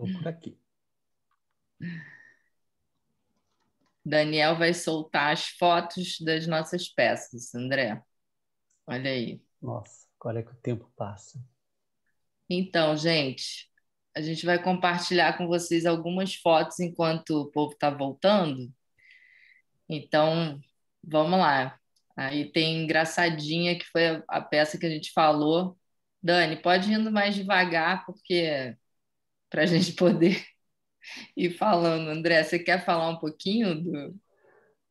Estou por aqui. Daniel vai soltar as fotos das nossas peças, André. Olha aí. Nossa, olha que o tempo passa. Então, gente, a gente vai compartilhar com vocês algumas fotos enquanto o povo está voltando. Então, vamos lá. Aí tem Engraçadinha, que foi a peça que a gente falou. Dani, pode ir indo mais devagar, porque para a gente poder ir falando. André, você quer falar um pouquinho do...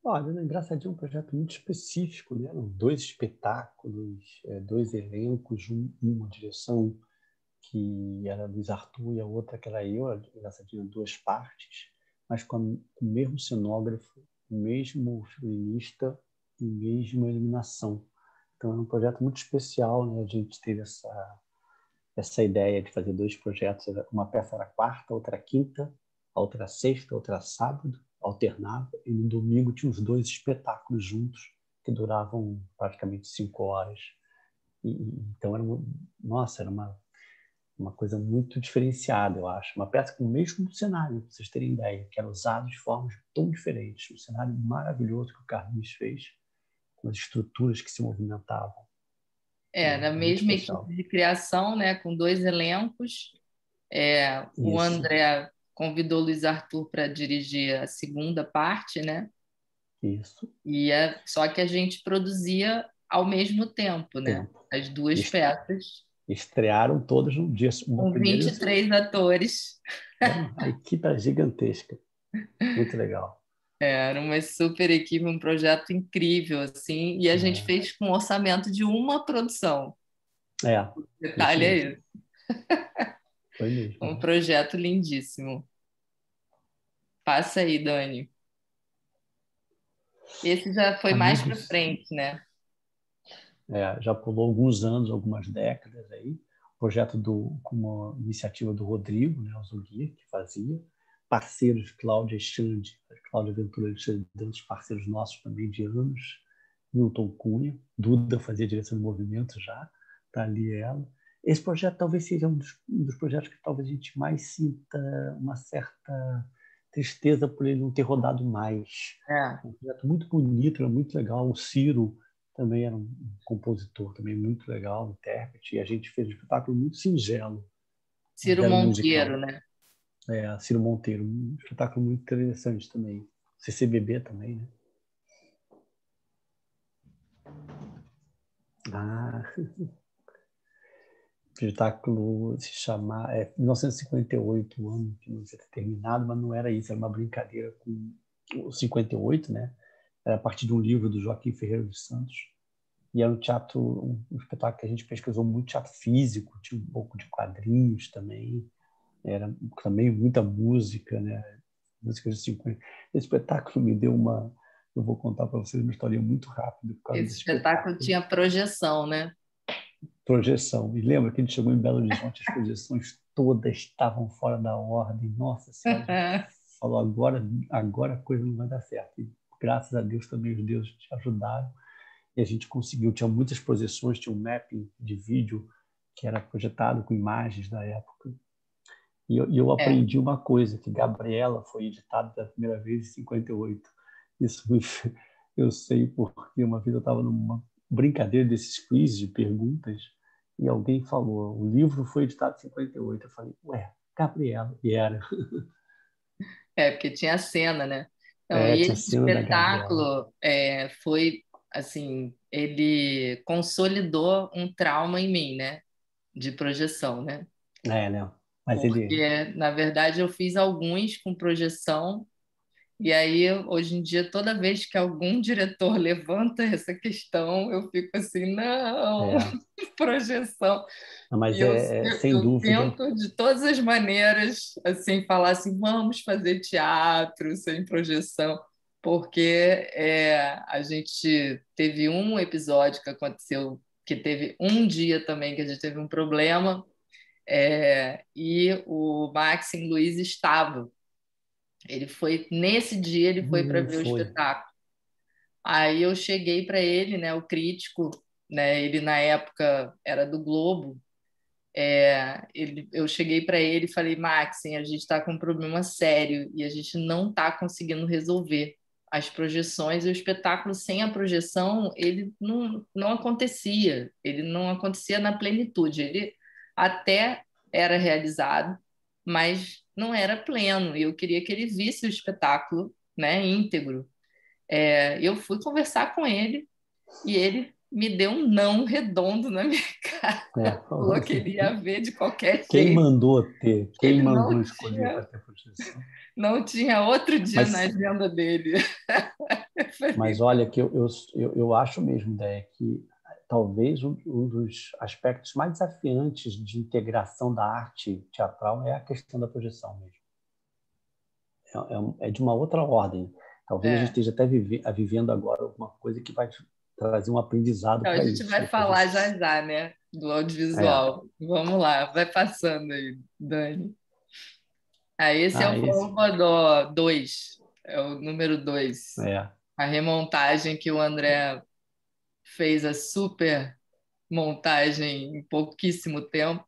Olha, Engraçadinha é um projeto muito específico, né? Dois espetáculos, dois elencos, uma direção que era Luiz Arthur e a outra que era eu. Engraçadinha, duas partes, mas com o mesmo cenógrafo, o mesmo figurinista e a mesma iluminação. Então, é um projeto muito especial, né? A gente teve essa ideia de fazer dois projetos. Uma peça era quarta, outra era quinta, a outra era sexta, a outra era sábado, alternava, e no domingo tinha os dois espetáculos juntos, que duravam praticamente 5 horas. Então, era uma coisa muito diferenciada, eu acho. Uma peça com o mesmo cenário, para vocês terem ideia, que era usado de formas tão diferentes. Um cenário maravilhoso que o Carlinhos fez, com as estruturas que se movimentavam. Era a mesma equipe de criação, né, com dois elencos. O André convidou o Luiz Arthur para dirigir a segunda parte, né? Isso. E só que a gente produzia ao mesmo tempo, né? As duas peças. Estrearam todos no dia. Com 23 atores. A equipe era gigantesca. Muito legal. Era uma super equipe, um projeto incrível, assim. E a gente fez com um orçamento de uma produção. O detalhe é isso. Foi mesmo. Um projeto lindíssimo. Passa aí, Dani. Esse já foi mais para frente, né? Já pulou alguns anos, algumas décadas aí. O projeto com uma iniciativa do Rodrigo, né, o Zugui, que fazia. Parceiros Cláudia e Xande, Cláudia Ventura e Xande, parceiros nossos também de anos. Milton Cunha, Duda fazia direção de movimento já, está ali ela. Esse projeto talvez seja um dos projetos que talvez a gente mais sinta uma certa tristeza por ele não ter rodado mais. Um projeto muito bonito, era muito legal. O Ciro também era um compositor também muito legal, intérprete, e a gente fez um espetáculo muito singelo. Ciro Monteiro, musical, né? Ciro Monteiro, um espetáculo muito interessante também. CCBB também, né? O espetáculo se chama... 1958, o ano que não tinha terminado, mas não era isso, era uma brincadeira com o 58, né? Era a partir de um livro do Joaquim Ferreira dos Santos. E era um teatro, um espetáculo que a gente pesquisou muito, teatro físico, tinha um pouco de quadrinhos também, era também muita música, né? Música de 50. Esse espetáculo me deu uma... Eu vou contar para vocês uma história muito rápida. Esse espetáculo tinha projeção, né? Projeção. E lembra que a gente chegou em Belo Horizonte, as projeções todas estavam fora da ordem. Nossa Senhora, a gente falou, agora a coisa não vai dar certo. Graças a Deus também os deuses te ajudaram e a gente conseguiu. Tinha muitas projeções, tinha um mapping de vídeo que era projetado com imagens da época. E eu aprendi uma coisa, que Gabriela foi editada pela primeira vez em 58. Isso eu sei porque uma vez eu estava numa brincadeira desses quizzes de perguntas e alguém falou, o livro foi editado em 58. Eu falei, Gabriela. E era. Porque tinha a cena, né? Então, esse espetáculo foi, assim, ele consolidou um trauma em mim, né? De projeção, né? Não. Mas porque, na verdade, eu fiz alguns com projeção e aí, hoje em dia, toda vez que algum diretor levanta essa questão, eu fico assim, não, projeção. Não, mas sem dúvida. Eu tento de todas as maneiras assim, falar assim, vamos fazer teatro sem projeção, porque a gente teve um episódio que aconteceu, que teve um dia também que a gente teve um problema, e o Max e o Luiz estavam. Ele foi, nesse dia, ele foi para ver o espetáculo. Aí eu cheguei para ele, né, o crítico, né, ele na época era do Globo, eu cheguei para ele e falei, Maxim, a gente está com um problema sério e a gente não está conseguindo resolver as projeções, e o espetáculo sem a projeção, ele não acontecia, na plenitude, ele até era realizado, mas não era pleno, e eu queria que ele visse o espetáculo, né, íntegro. Eu fui conversar com ele, e ele me deu um não redondo na minha cara. Falou que ele ia ver de qualquer jeito. Quem mandou ter? Quem mandou escolher para ter projeção? Não tinha outro dia na agenda dele. Mas olha, que eu acho mesmo, Dé, que talvez um dos aspectos mais desafiantes de integração da arte teatral é a questão da projeção mesmo. É de uma outra ordem. Talvez a gente esteja até vivendo agora alguma coisa que vai trazer um aprendizado para isso. A gente vai falar já, né? Do audiovisual. Vamos lá, vai passando aí, Dani. Esse é o Formador 2, é o número 2. A remontagem que o André fez, a super montagem em pouquíssimo tempo.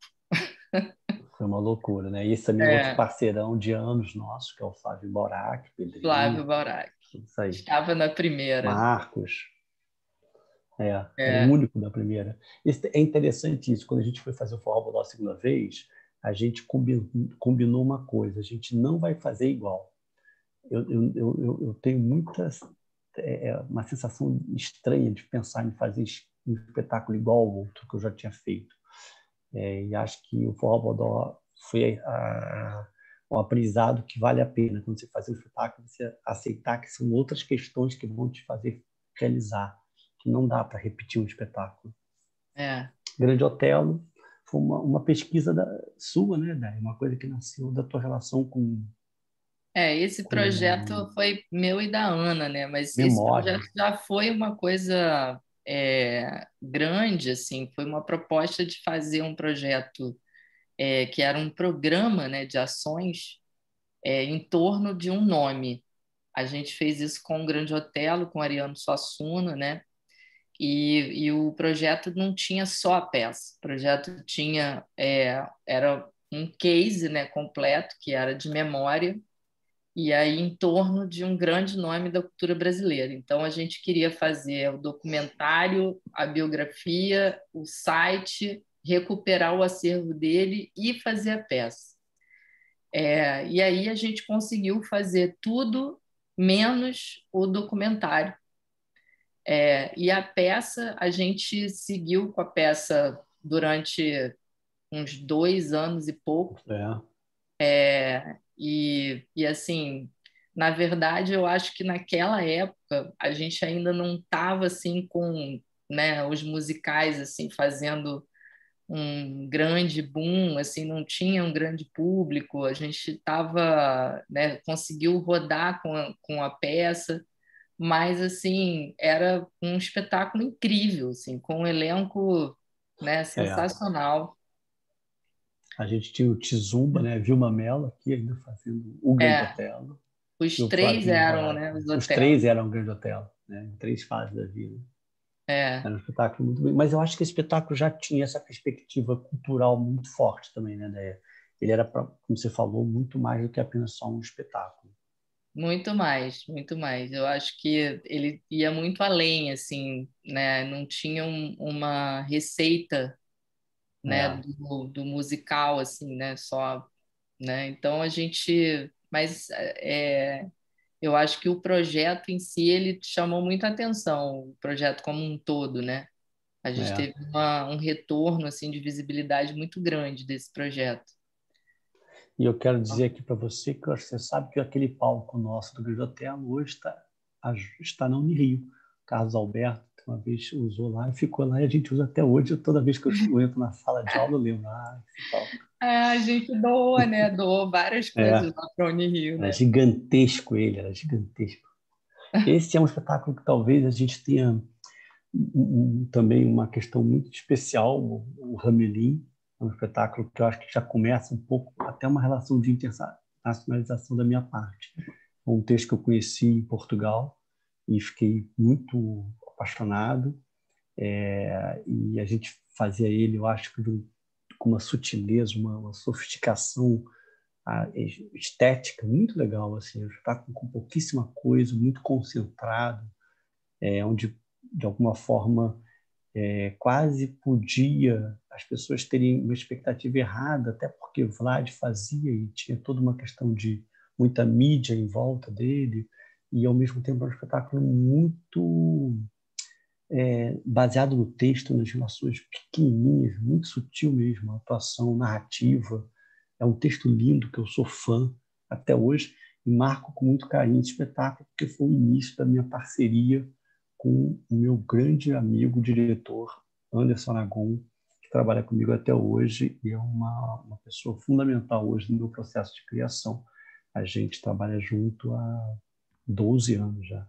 Foi uma loucura, né? E esse também outro parceirão de anos nosso, que é o Flávio Borac. Pedrinho, Flávio Borac. Isso aí. Estava na primeira. Marcos. O único da primeira. É interessante isso. Quando a gente foi fazer o Forró a segunda vez, a gente combinou uma coisa. A gente não vai fazer igual. Eu tenho uma sensação estranha de pensar em fazer um espetáculo igual ao outro que eu já tinha feito. E acho que o Forró Bodó foi um aprendizado que vale a pena. Quando você faz um espetáculo, você aceitar que são outras questões que vão te fazer realizar, que não dá para repetir um espetáculo. Grande Otelo foi uma pesquisa sua, né, Dé? Uma coisa que nasceu da tua relação com... esse projeto foi meu e da Ana, né? Mas memória. Esse projeto já foi uma coisa grande, assim. Foi uma proposta de fazer um projeto que era um programa, né, de ações em torno de um nome. A gente fez isso com o Grande Otelo, com o Ariano Suassuna, né? E o projeto não tinha só a peça, o projeto tinha era um case, né, completo, que era de memória, e aí em torno de um grande nome da cultura brasileira. Então, a gente queria fazer o documentário, a biografia, o site, recuperar o acervo dele e fazer a peça. E aí a gente conseguiu fazer tudo menos o documentário. E a peça, a gente seguiu com a peça durante uns 2 anos e pouco. E assim, na verdade, eu acho que naquela época a gente ainda não estava assim com, né, os musicais assim fazendo um grande boom, assim, não tinha um grande público. A gente estava, né, conseguiu rodar com a peça. Mas, assim, era um espetáculo incrível, assim, com um elenco, né, sensacional. A gente tinha o Tizumba, né, Vilma Mello aqui ainda fazendo o Grande Otelo. Os três eram o Grande Otelo, né, em 3 fases da vida. Era um espetáculo muito bem. Mas eu acho que esse espetáculo já tinha essa perspectiva cultural muito forte também, né, Déia? Ele era, como você falou, muito mais do que apenas só um espetáculo. Muito mais, muito mais. Eu acho que ele ia muito além, assim, né? Não tinha uma receita, né, do musical, assim, né? Só, né? Então a gente, mas eu acho que o projeto em si ele chamou muita atenção, o projeto como um todo, né? A gente teve um retorno assim de visibilidade muito grande desse projeto. E eu quero dizer aqui para você que você sabe que aquele palco nosso do Grande Otelo hoje está na Unirio. Carlos Alberto uma vez usou lá e ficou lá, e a gente usa até hoje. Toda vez que eu entro na sala de aula, eu lembro. Esse palco. A gente doou, né? Doou várias coisas lá para a Unirio. Né? Era gigantesco. Esse é um espetáculo que talvez a gente tenha também uma questão muito especial, o Ramelin. É um espetáculo que eu acho que já começa um pouco até uma relação de internacionalização da minha parte. É um texto que eu conheci em Portugal e fiquei muito apaixonado. E a gente fazia ele, eu acho que com uma sutileza, uma sofisticação estética muito legal, assim, um espetáculo com pouquíssima coisa, muito concentrado, onde, de alguma forma, quase podia as pessoas terem uma expectativa errada, até porque Vlad fazia e tinha toda uma questão de muita mídia em volta dele, e, ao mesmo tempo, é um espetáculo muito baseado no texto, nas relações pequenininhas, muito sutil mesmo, a atuação narrativa. É um texto lindo, que eu sou fã até hoje, e marco com muito carinho esse espetáculo, porque foi o início da minha parceria com o meu grande amigo, diretor, Anderson Aragon, que trabalha comigo até hoje e é uma pessoa fundamental hoje no meu processo de criação. A gente trabalha junto há 12 anos já.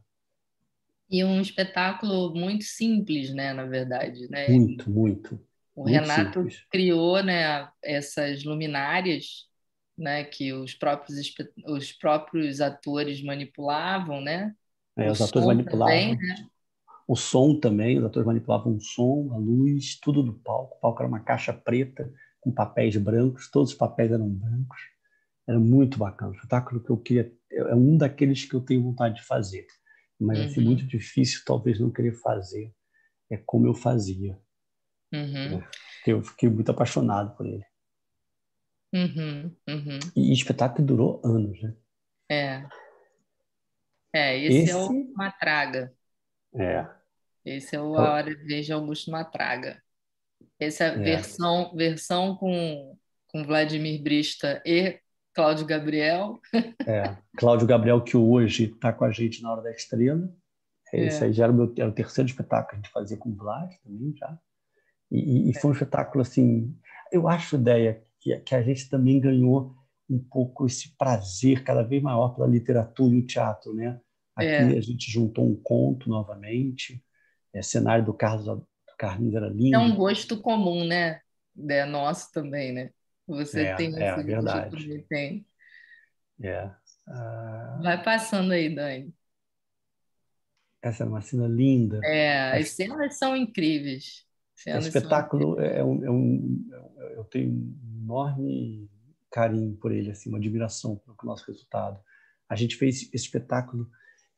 E um espetáculo muito simples, né, na verdade. Né? Muito, muito. O Renato criou, né, essas luminárias, né, que os próprios atores manipulavam, né? Os atores manipulavam também, né? O som também, os atores manipulavam o som, a luz, tudo do palco. O palco era uma caixa preta com papéis brancos, todos os papéis eram brancos. Era muito bacana. O espetáculo que eu queria, é um daqueles que eu tenho vontade de fazer, mas vai ser muito difícil, talvez, não querer fazer como eu fazia. Uhum. Eu fiquei muito apaixonado por ele. E o espetáculo durou anos, né? Esse é o Matraga. Esse é o A Hora de Vez de Augusto Matraga. Essa versão com Vladimir Brichta e Cláudio Gabriel. Cláudio Gabriel, que hoje está com a gente na Hora da Estrela. Esse aí já era o terceiro espetáculo que a gente fazia com o Vlad também já. E foi um espetáculo, assim... Eu acho, Déia, que a gente também ganhou um pouco esse prazer cada vez maior pela literatura e o teatro, né? Aqui a gente juntou um conto novamente, cenário do Carlinhos era lindo. É um gosto comum, né? É nosso também, né? Você tem esse gosto, verdade. Que tem. Vai passando aí, Dani. Essa é uma cena linda. As cenas são incríveis. Esse espetáculo eu tenho um enorme carinho por ele, assim, uma admiração pelo nosso resultado. A gente fez esse espetáculo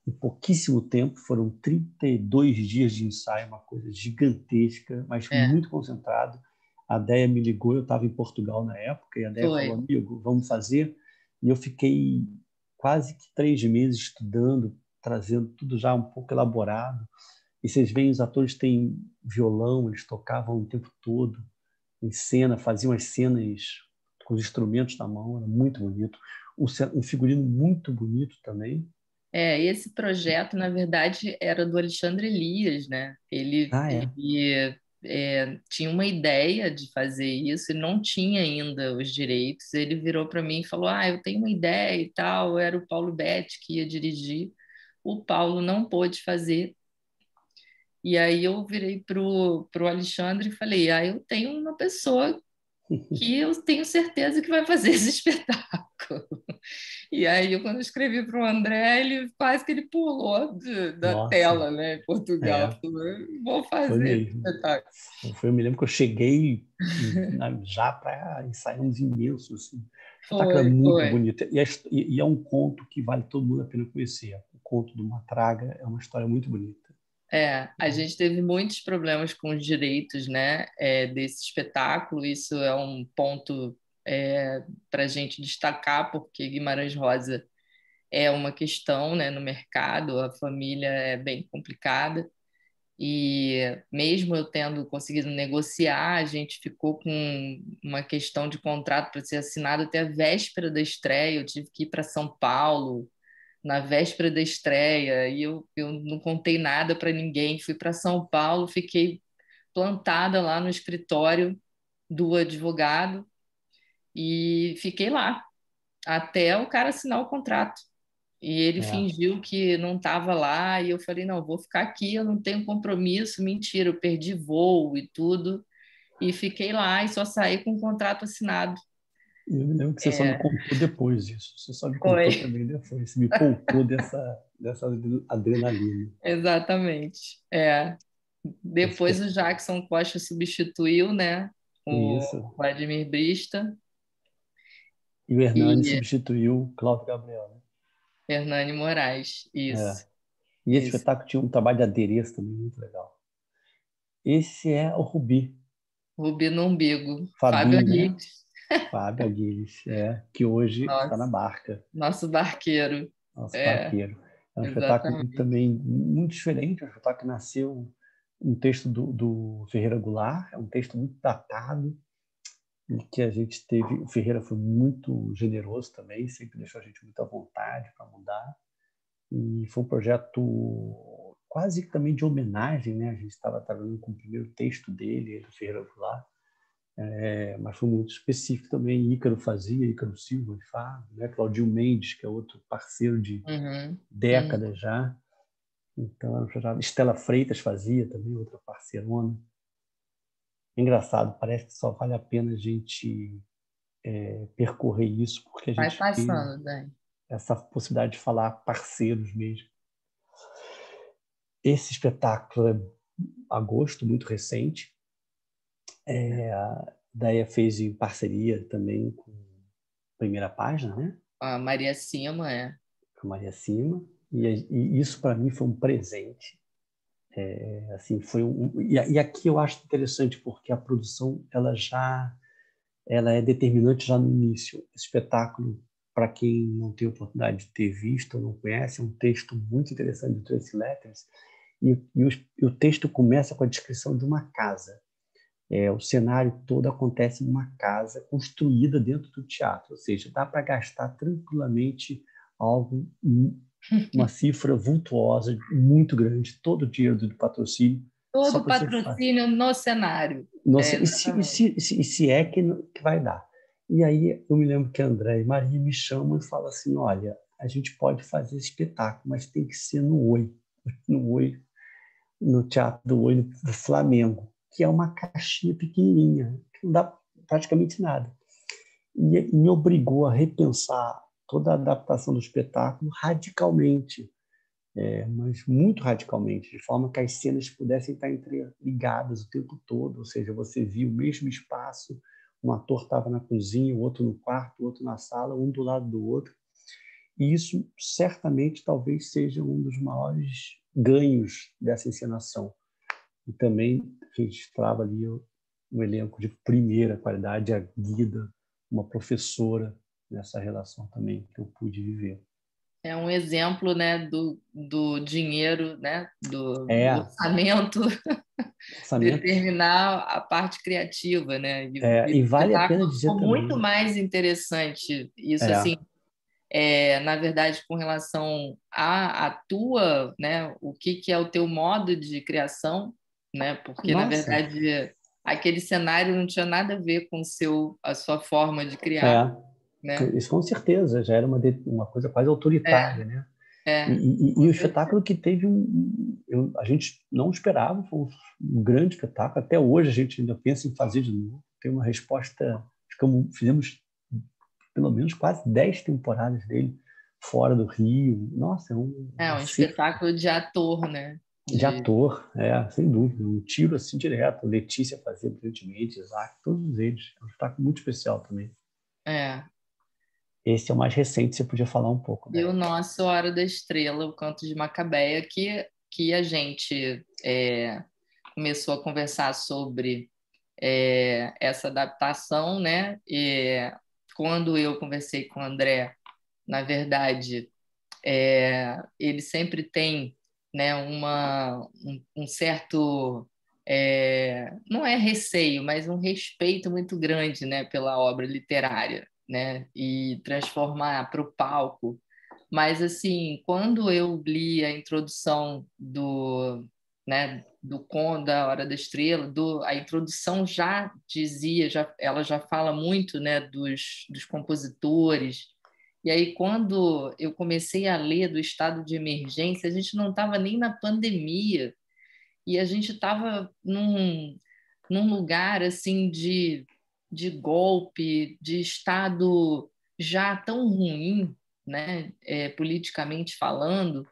em pouquíssimo tempo, foram 32 dias de ensaio, uma coisa gigantesca, mas muito concentrado. A Déia me ligou, eu estava em Portugal na época, e a Déia falou, amigo, vamos fazer. E eu fiquei quase que 3 meses estudando, trazendo tudo já um pouco elaborado. E vocês veem, os atores têm violão, eles tocavam o tempo todo em cena, faziam as cenas com os instrumentos na mão, era muito bonito. Um figurino muito bonito também. Esse projeto, na verdade, era do Alexandre Elias, né? Ele tinha uma ideia de fazer isso e não tinha ainda os direitos. Ele virou para mim e falou, eu tenho uma ideia e tal, era o Paulo Betti que ia dirigir. O Paulo não pôde fazer. E aí eu virei para o Alexandre e falei, eu tenho uma pessoa que eu tenho certeza que vai fazer esse espetáculo. E aí, quando eu escrevi para o André, ele quase que ele pulou da tela, né, em Portugal. Vou fazer esse espetáculo. Eu me lembro que eu cheguei já para ensaiar uns imensos. Assim. O espetáculo é muito bonito. E é um conto que vale todo mundo a pena conhecer. O conto do Matraga é uma história muito bonita. A gente teve muitos problemas com os direitos, né, desse espetáculo. Isso é um ponto para a gente destacar, porque Guimarães Rosa é uma questão, né, no mercado, a família é bem complicada. E mesmo eu tendo conseguido negociar, a gente ficou com uma questão de contrato para ser assinado até a véspera da estreia. Eu tive que ir para São Paulo na véspera da estreia, e eu não contei nada para ninguém. Fui para São Paulo, fiquei plantada lá no escritório do advogado e fiquei lá até o cara assinar o contrato. E ele fingiu que não estava lá, e eu falei, não, vou ficar aqui, eu não tenho compromisso. Mentira, eu perdi voo e tudo, e fiquei lá e só saí com o contrato assinado. Eu me lembro que você só me contou depois disso. Você só me contou também depois. Você me poupou dessa adrenalina. Exatamente. Depois o Jackson Costa substituiu, né? o Vladimir Brichta. E o Hernani substituiu o Cláudio Gabriel, né? Hernani Moraes, isso. É. E esse espetáculo tinha um trabalho de adereço também muito legal. Esse é o Rubi. Rubi no umbigo. Fabio Aguirre. Fábio Aguirre, que hoje está na barca. Nosso barqueiro. Nosso barqueiro. É um espetáculo também muito diferente, um espetáculo que nasceu um texto do Ferreira Goulart, é um texto muito datado, e que a gente teve... O Ferreira foi muito generoso também, sempre deixou a gente muito à vontade para mudar, e foi um projeto quase que também de homenagem, né? A gente estava trabalhando com o primeiro texto dele, do Ferreira Goulart, mas foi muito específico também. Ícaro fazia, Ícaro Silva, Fábio, né? Claudio Mendes, que é outro parceiro de décadas já. Então, Estela Freitas fazia também, outra parceirona. Engraçado, parece que só vale a pena a gente percorrer isso, porque a gente tem essa possibilidade de falar parceiros mesmo. Esse espetáculo é agosto, muito recente. A Daia fez em parceria também com a Primeira Página, né? A Maria Cima, A Maria Cima. E isso, para mim, foi um presente. E aqui eu acho interessante, porque a produção ela é determinante já no início. Esse espetáculo, para quem não tem oportunidade de ter visto ou não conhece, é um texto muito interessante do Tracy Letters. E o texto começa com a descrição de uma casa. O cenário todo acontece numa casa construída dentro do teatro, ou seja, dá para gastar tranquilamente uma cifra vultuosa, muito grande, todo o dinheiro do patrocínio. Todo o patrocínio no cenário. E se é que vai dar. E aí eu me lembro que André e Maria me chamam e falam assim, olha, a gente pode fazer espetáculo, mas tem que ser no Teatro do Oi, do Flamengo, que é uma caixinha pequenininha, que não dá praticamente nada. E me obrigou a repensar toda a adaptação do espetáculo radicalmente, mas muito radicalmente, de forma que as cenas pudessem estar interligadas o tempo todo, ou seja, você via o mesmo espaço, um ator estava na cozinha, o outro no quarto, o outro na sala, um do lado do outro. E isso, certamente, talvez seja um dos maiores ganhos dessa encenação. E também registrava ali um elenco de primeira qualidade, a Guida, uma professora, nessa relação também que eu pude viver. É um exemplo, né, do dinheiro, né, do orçamento. Determinar a parte criativa, né? E vale a pena dizer também. Muito mais interessante isso, assim... na verdade, com relação à tua, né, o que é o teu modo de criação, né? Porque, na verdade, aquele cenário não tinha nada a ver com a sua forma de criar. Né? Isso, com certeza, já era uma coisa quase autoritária. Né? E o espetáculo que teve, a gente não esperava, foi um grande espetáculo. Até hoje a gente ainda pensa em fazer de novo. Tem uma resposta, fizemos pelo menos quase 10 temporadas dele fora do Rio. Nossa, é um espetáculo de ator, né? De ator, sem dúvida. Um tiro assim direto. Letícia fazia brilhantemente, Isaac, todos eles. É um espetáculo muito especial também. Esse é o mais recente, você podia falar um pouco. Né? E o nosso Hora da Estrela, o Canto de Macabeia, que a gente começou a conversar sobre essa adaptação, né? Quando eu conversei com o André, na verdade, ele sempre tem, né, um certo, não é receio, mas um respeito muito grande, né, pela obra literária, né, e transformar para o palco. Mas, assim, quando eu li a introdução da Hora da Estrela, a introdução já dizia, ela já fala muito, né, dos compositores. E aí, quando eu comecei a ler do estado de emergência, a gente não estava nem na pandemia, e a gente estava num lugar assim de golpe, de estado já tão ruim, né, politicamente falando,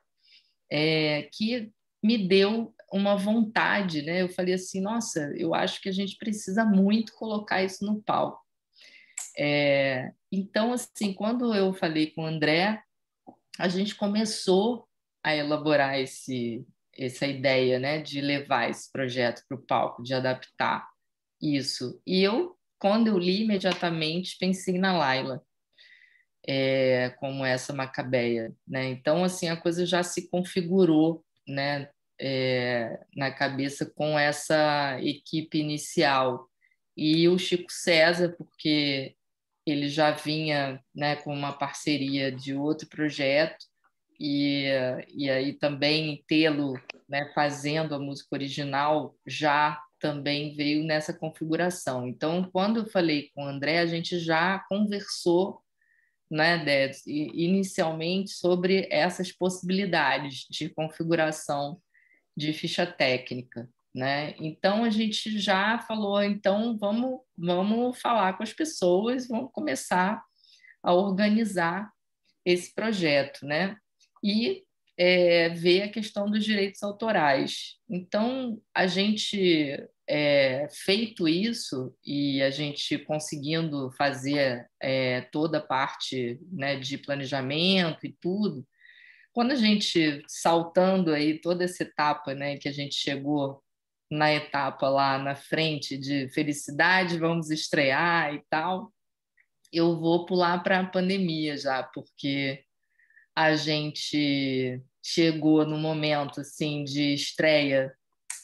que me deu uma vontade, né? Eu falei assim, nossa, eu acho que a gente precisa muito colocar isso no palco. Então, assim, quando eu falei com o André, a gente começou a elaborar essa ideia, né, de levar esse projeto para o palco, de adaptar isso. E eu, quando eu li, imediatamente pensei na Laila, como essa macabeia, né? Então, assim, a coisa já se configurou, né, na cabeça com essa equipe inicial. E o Chico César, porque ele já vinha, né, com uma parceria de outro projeto, e aí também tê-lo, né, fazendo a música original já também veio nessa configuração. Então, quando eu falei com o André, a gente já conversou, né, inicialmente sobre essas possibilidades de configuração de ficha técnica, né? Então, a gente já falou, então vamos falar com as pessoas, vamos começar a organizar esse projeto, né? E ver a questão dos direitos autorais. Então, a gente, feito isso e a gente conseguindo fazer toda a parte, né, de planejamento e tudo, quando a gente, saltando aí toda essa etapa, né, que a gente chegou na etapa lá na frente de felicidade, vamos estrear e tal, eu vou pular para a pandemia já, porque a gente chegou no momento assim, de estreia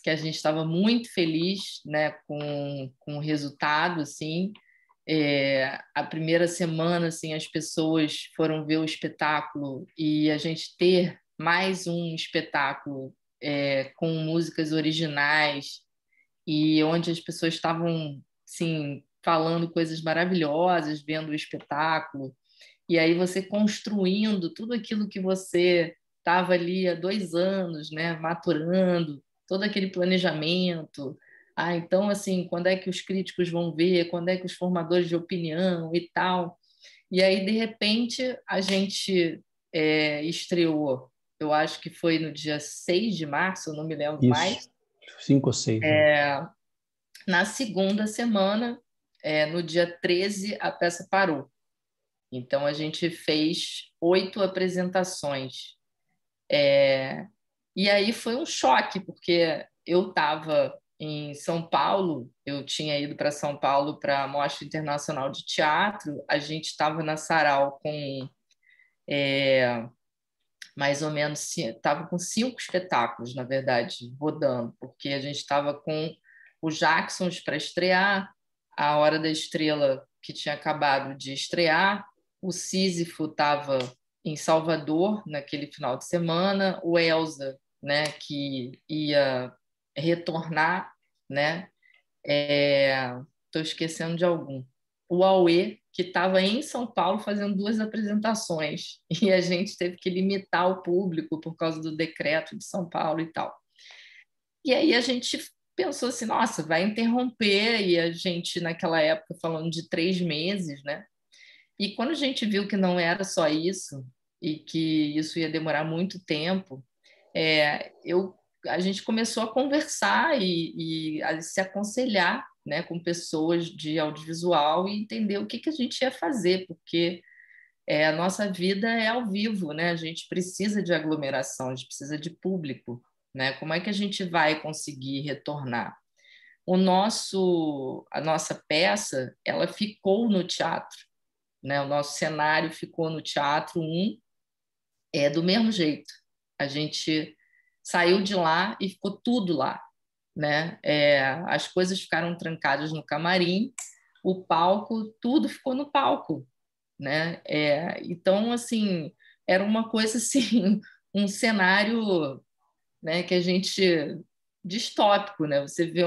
que a gente estava muito feliz, né, com o resultado. Assim, a primeira semana, assim, as pessoas foram ver o espetáculo, e a gente ter mais um espetáculo com músicas originais, e onde as pessoas estavam assim, falando coisas maravilhosas, vendo o espetáculo, e aí você construindo tudo aquilo que você estava ali há 2 anos, né, maturando, todo aquele planejamento. Ah, então, assim, quando é que os críticos vão ver, quando é que os formadores de opinião e tal. E aí, de repente, a gente estreou, eu acho que foi no dia 6 de março, eu não me lembro. Isso, mais. 5 ou 6. Né? Na segunda semana, no dia 13, a peça parou. Então, a gente fez 8 apresentações. E aí foi um choque, porque eu estava em São Paulo, eu tinha ido para São Paulo para a Mostra Internacional de Teatro, a gente estava na Sarau com mais ou menos, estava com 5 espetáculos, na verdade, rodando, porque a gente estava com o Jacksons para estrear, a Hora da Estrela, que tinha acabado de estrear, o Sísifo estava em Salvador naquele final de semana, o Elza, né, que ia retornar, né? Tô esquecendo de algum. O Auê, que estava em São Paulo fazendo 2 apresentações, e a gente teve que limitar o público por causa do decreto de São Paulo e tal. E aí a gente pensou assim, nossa, vai interromper, e a gente, naquela época, falando de 3 meses, né? E quando a gente viu que não era só isso, e que isso ia demorar muito tempo, a gente começou a conversar e a se aconselhar, né, com pessoas de audiovisual, e entender o que a gente ia fazer, porque a nossa vida é ao vivo, né? A gente precisa de aglomeração, a gente precisa de público, né? Como é que a gente vai conseguir retornar? A nossa peça, ela ficou no teatro, né? O nosso cenário ficou no teatro 1, do mesmo jeito. A gente saiu de lá e ficou tudo lá, né? As coisas ficaram trancadas no camarim, o palco, tudo ficou no palco, né? Então, assim, era uma coisa assim, um cenário, né, que a gente distópico, né? Você vê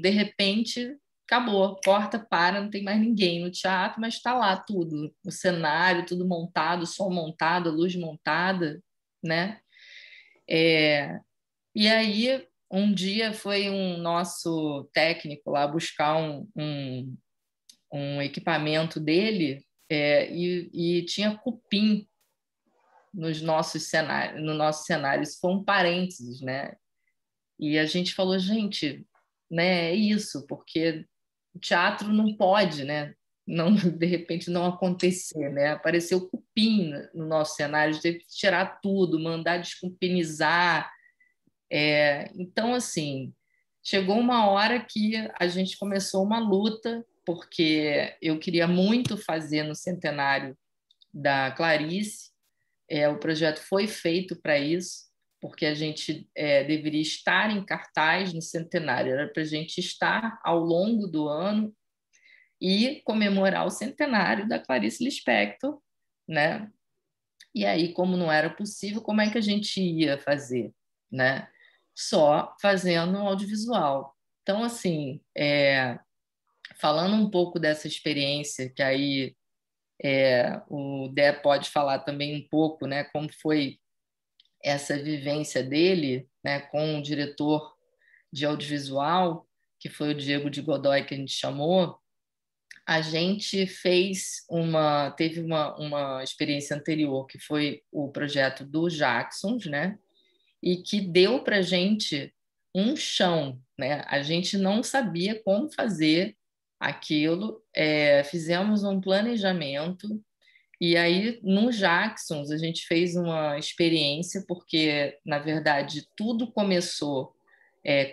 de repente acabou, porta para, não tem mais ninguém no teatro, mas está lá tudo, o cenário, tudo montado, o som montado, a luz montada, né? E aí, um dia foi um nosso técnico lá buscar um equipamento dele, e tinha cupim no nosso cenário. Isso foi um parênteses, né? E a gente falou, gente, né, é isso, porque o teatro não pode, né, não, de repente, não acontecer, né? Apareceu o cupim no nosso cenário, teve que tirar tudo, mandar descupinizar. Então, assim, chegou uma hora que a gente começou uma luta, porque eu queria muito fazer no centenário da Clarice. O projeto foi feito para isso, porque a gente deveria estar em cartaz no centenário, era para a gente estar ao longo do ano e comemorar o centenário da Clarice Lispector, né? E aí, como não era possível, como é que a gente ia fazer, né? Só fazendo audiovisual. Então, assim, falando um pouco dessa experiência, que aí o Dé pode falar também um pouco, né, como foi essa vivência dele, né, com o diretor de audiovisual, que foi o Diego de Godoy, que a gente chamou. A gente fez teve uma experiência anterior, que foi o projeto do Jacksons, né? E que deu para a gente um chão, né? A gente não sabia como fazer aquilo, fizemos um planejamento, e aí no Jacksons a gente fez uma experiência, porque na verdade tudo começou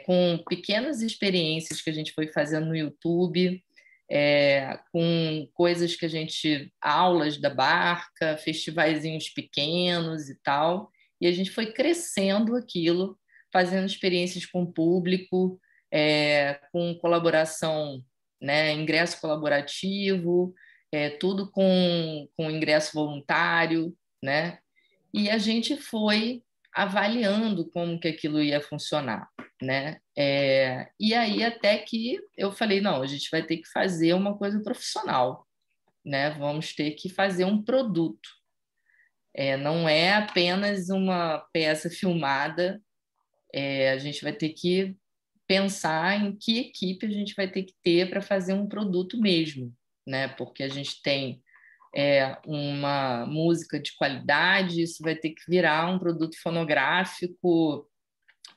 com pequenas experiências que a gente foi fazendo no YouTube, com coisas que a gente... aulas da barca, festivaizinhos pequenos e tal. E a gente foi crescendo aquilo, fazendo experiências com o público, com colaboração, né, ingresso colaborativo, tudo com ingresso voluntário, né? E a gente foi avaliando como que aquilo ia funcionar, né? E aí até que eu falei, não, a gente vai ter que fazer uma coisa profissional, né? Vamos ter que fazer um produto. Não é apenas uma peça filmada, a gente vai ter que pensar em que equipe a gente vai ter que ter para fazer um produto mesmo, né? Porque a gente tem uma música de qualidade, isso vai ter que virar um produto fonográfico,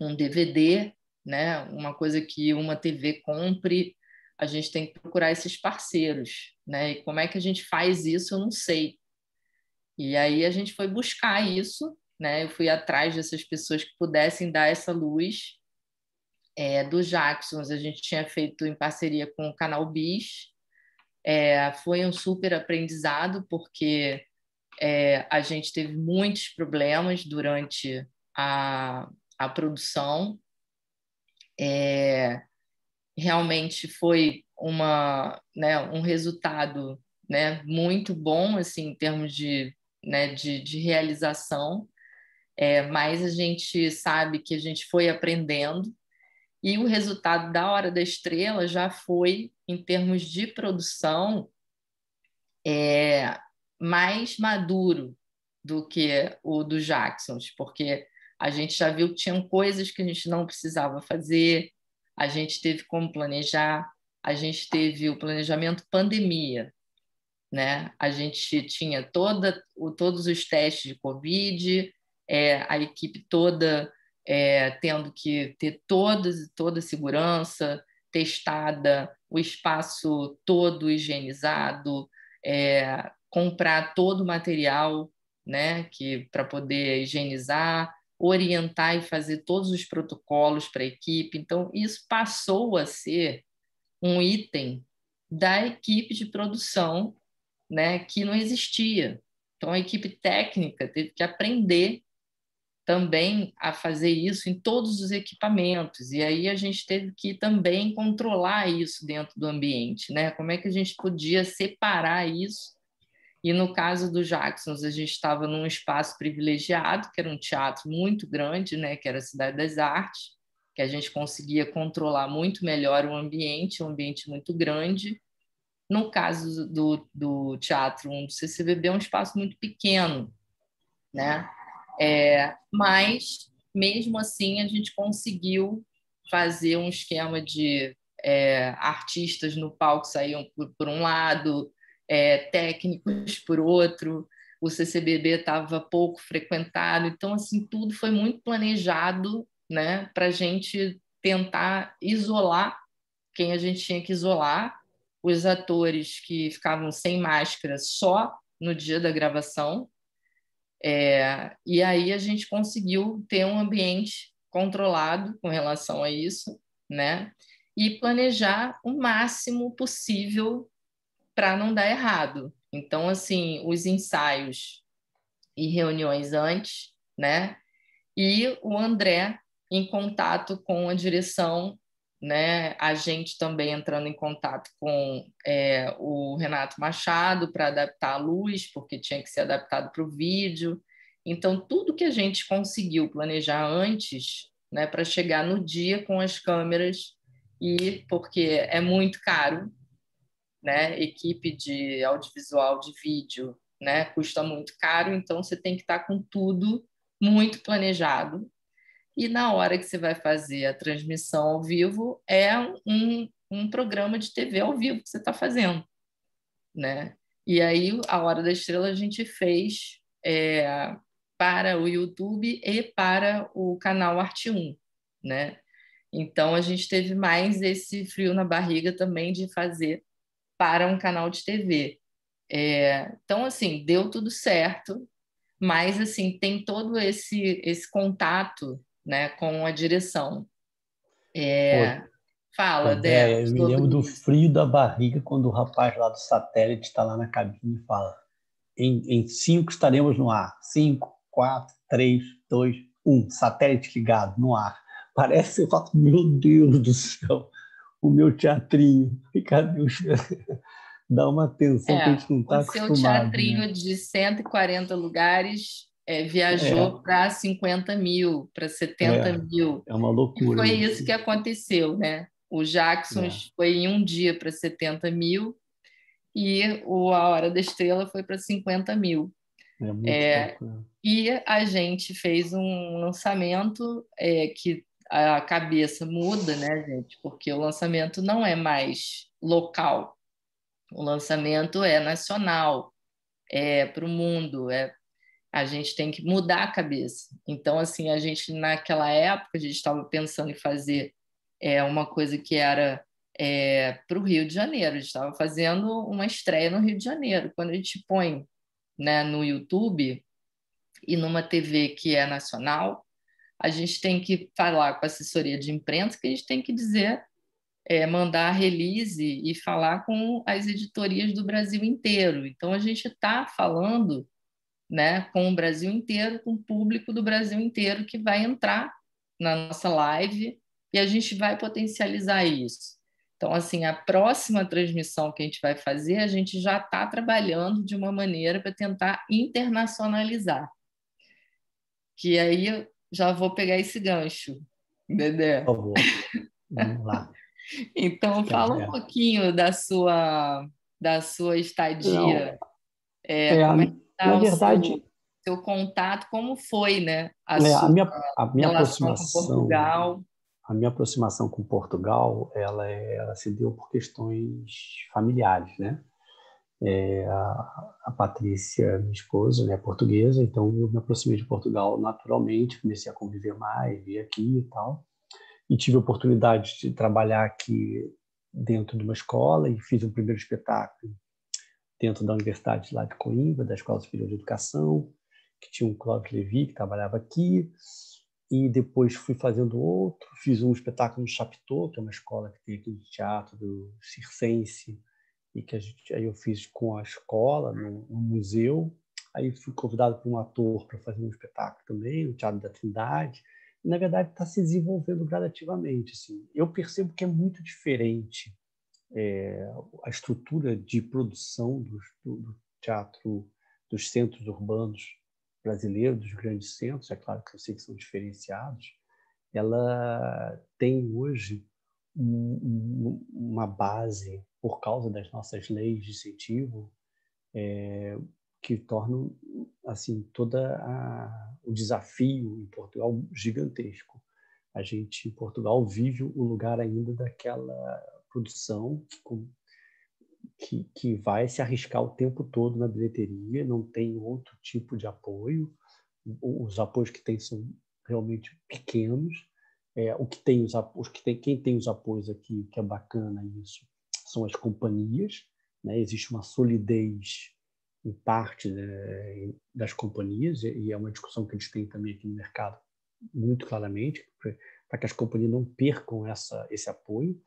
um DVD, né? Uma coisa que uma TV compre. A gente tem que procurar esses parceiros, né? E como é que a gente faz isso, eu não sei. E aí a gente foi buscar isso, né? Eu fui atrás dessas pessoas que pudessem dar essa luz. Do Jacksons a gente tinha feito em parceria com o Canal Bis. Foi um super aprendizado, porque a gente teve muitos problemas durante a produção. Realmente foi um resultado, né, muito bom assim, em termos de, né, de realização, mas a gente sabe que a gente foi aprendendo. E o resultado da Hora da Estrela já foi, em termos de produção, mais maduro do que o do Jacksons, porque a gente já viu que tinham coisas que a gente não precisava fazer, a gente teve como planejar, a gente teve o planejamento pandemia, né? A gente tinha todos os testes de Covid, a equipe toda tendo que ter toda a segurança testada, o espaço todo higienizado, comprar todo o material, né, para poder higienizar, orientar e fazer todos os protocolos para a equipe. Então, isso passou a ser um item da equipe de produção, né, que não existia. Então, a equipe técnica teve que aprender também a fazer isso em todos os equipamentos. E aí a gente teve que também controlar isso dentro do ambiente, né? Como é que a gente podia separar isso? E no caso do Jacksons, a gente estava num espaço privilegiado, que era um teatro muito grande, né, que era a Cidade das Artes, que a gente conseguia controlar muito melhor o ambiente, um ambiente muito grande. No caso do Teatro 1 do CCBB, é um espaço muito pequeno, né? Mas, mesmo assim, a gente conseguiu fazer um esquema de artistas no palco saíam por um lado, técnicos por outro, o CCBB estava pouco frequentado. Então, assim, tudo foi muito planejado né, para a gente tentar isolar quem a gente tinha que isolar, os atores que ficavam sem máscara só no dia da gravação. E aí a gente conseguiu ter um ambiente controlado com relação a isso, né? E planejar o máximo possível para não dar errado. Então, assim, os ensaios e reuniões antes, né? E o André em contato com a direção, né? A gente também entrando em contato com o Renato Machado para adaptar a luz, porque tinha que ser adaptado para o vídeo. Então, tudo que a gente conseguiu planejar antes, né, para chegar no dia com as câmeras, e porque é muito caro, né? Equipe de audiovisual, de vídeo, né? Custa muito caro, então você tem que estar com tudo muito planejado. E na hora que você vai fazer a transmissão ao vivo, é um programa de TV ao vivo que você está fazendo, né? E aí, a Hora da Estrela a gente fez para o YouTube e para o canal Arte 1, né? Então, a gente teve mais esse frio na barriga também de fazer para um canal de TV. Então, assim, deu tudo certo, mas, assim, tem todo esse contato, né, com a direção. Fala, Débora. Eu me lembro do frio da barriga quando o rapaz lá do satélite está lá na cabine e fala: em 5 estaremos no ar. 5, 4, 3, 2, 1. Satélite ligado, no ar. Parece, eu falo, meu Deus do céu, o meu teatrinho. Dá uma atenção que a gente não está acostumado. O seu teatrinho, né, de 140 lugares viajou para 50 mil, para 70 mil. É uma loucura. E foi isso que aconteceu, né? O Jackson foi em um dia para 70 mil e A Hora da Estrela foi para 50 mil. É muito loucura. E a gente fez um lançamento que a cabeça muda, né, gente? Porque o lançamento não é mais local. O lançamento é nacional, é para o mundo, a gente tem que mudar a cabeça. Então, assim, a gente, naquela época, a gente estava pensando em fazer uma coisa que era para o Rio de Janeiro. A gente estava fazendo uma estreia no Rio de Janeiro. Quando a gente põe, né, no YouTube e numa TV que é nacional, a gente tem que falar com a assessoria de imprensa, que a gente tem que dizer... mandar release e falar com as editorias do Brasil inteiro. Então, a gente está falando, né, com o Brasil inteiro, com o público do Brasil inteiro que vai entrar na nossa live, e a gente vai potencializar isso. Então, assim, a próxima transmissão que a gente vai fazer, a gente já está trabalhando de uma maneira para tentar internacionalizar. Que aí eu já vou pegar esse gancho, Dedé. Por favor, vamos lá. Então, fala um pouquinho da sua estadia. Na verdade, seu contato, como foi, né? A minha aproximação com Portugal. A minha aproximação com Portugal, ela se deu por questões familiares, né? A Patrícia, minha esposa, né, é portuguesa, então eu me aproximei de Portugal naturalmente, comecei a conviver mais, vir aqui e tal. E tive a oportunidade de trabalhar aqui dentro de uma escola e fiz um primeiro espetáculo dentro da Universidade lá de Coimbra, da Escola Superior de Educação, que tinha um Cláudio Levi que trabalhava aqui. E depois fui fazendo outro, fiz um espetáculo no Chapitô, que é uma escola que tem aqui de teatro, do circense, e que aí eu fiz com a escola, no museu. Aí fui convidado por um ator para fazer um espetáculo também, no Teatro da Trindade. Na verdade, está se desenvolvendo gradativamente. Assim. Eu percebo que é muito diferente a estrutura de produção do teatro, dos centros urbanos brasileiros, dos grandes centros, é claro que eu sei que são diferenciados. Ela tem hoje uma base, por causa das nossas leis de incentivo, que tornam, assim, todo o desafio em Portugal gigantesco. A gente, em Portugal, vive o lugar ainda daquela produção que vai se arriscar o tempo todo na bilheteria, não tem outro tipo de apoio, os apoios que tem são realmente pequenos, o que tem os apoios, quem tem os apoios aqui, o que é bacana isso, são as companhias, né? Existe uma solidez em parte, né, das companhias, e é uma discussão que eles têm também aqui no mercado, muito claramente, para que as companhias não percam esse apoio.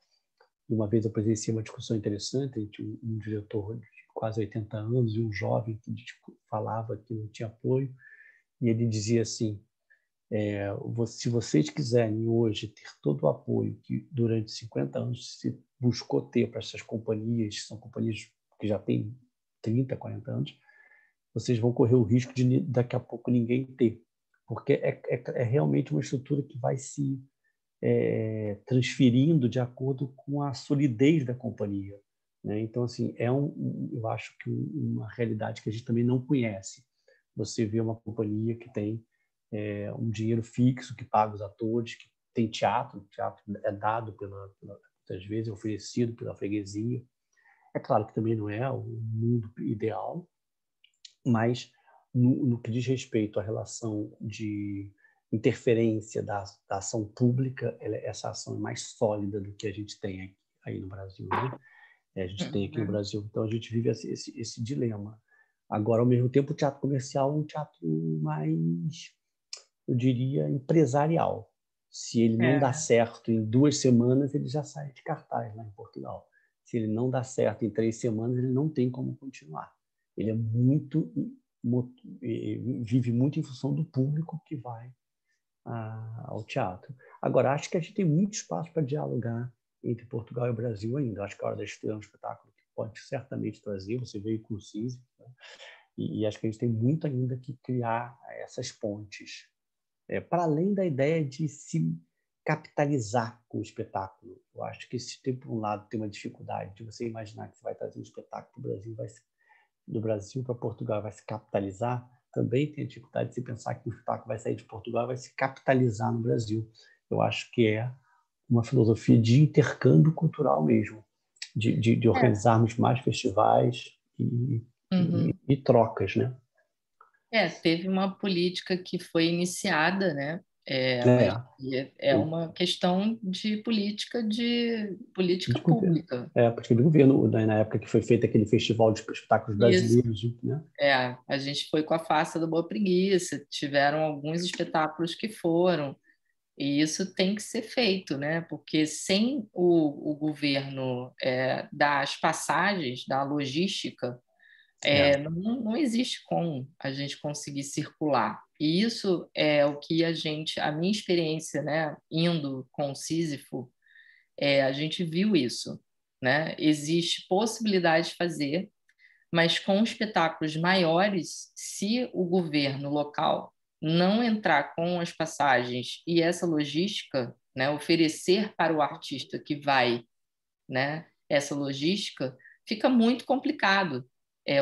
E uma vez eu presenciei uma discussão interessante entre um diretor de quase 80 anos e um jovem que falava que não tinha apoio, e ele dizia assim, se vocês quiserem hoje ter todo o apoio que durante 50 anos se buscou ter para essas companhias, que são companhias que já têm 30, 40 anos, vocês vão correr o risco de daqui a pouco ninguém ter, porque é realmente uma estrutura que vai se transferindo de acordo com a solidez da companhia, né? Então, assim, eu acho que uma realidade que a gente também não conhece. Você vê uma companhia que tem um dinheiro fixo, que paga os atores, que tem teatro, o teatro é dado, muitas vezes é oferecido pela freguesia. É claro que também não é o mundo ideal, mas no que diz respeito à relação de interferência da ação pública, essa ação é mais sólida do que a gente tem aqui, aí no Brasil, né? A gente tem aqui no Brasil, então a gente vive esse dilema. Agora, ao mesmo tempo, o teatro comercial é um teatro mais, eu diria, empresarial. Se ele não dá certo em 2 semanas, ele já sai de cartaz lá em Portugal. Se ele não dá certo em 3 semanas, ele não tem como continuar. Ele é vive muito em função do público que vai ao teatro. Agora, acho que a gente tem muito espaço para dialogar entre Portugal e o Brasil ainda. Acho que a Hora da Estrela é um espetáculo que pode certamente trazer. Você veio com o CISI, né? E acho que a gente tem muito ainda que criar essas pontes. Para além da ideia de se capitalizar com o espetáculo. Eu acho que se tem, por um lado, tem uma dificuldade de você imaginar que você vai trazer um espetáculo do Brasil para Portugal, vai se capitalizar, também tem a dificuldade de se pensar que um espetáculo vai sair de Portugal e vai se capitalizar no Brasil. Eu acho que é uma filosofia de intercâmbio cultural mesmo, de organizarmos mais festivais e trocas, né? Teve uma política que foi iniciada, né? É uma questão de política pública. Porque do governo, na época que foi feito aquele festival de espetáculos brasileiros, né? A gente foi com a farsa da Boa Preguiça, tiveram alguns espetáculos que foram, e isso tem que ser feito, né? Porque sem o governo dar as passagens, dar a logística, não existe como a gente conseguir circular. E isso é o que a minha experiência, né, indo com o Sísifo, a gente viu isso, né? Existe possibilidade de fazer, mas com espetáculos maiores, se o governo local não entrar com as passagens e essa logística, né, oferecer para o artista que vai, né, essa logística, fica muito complicado.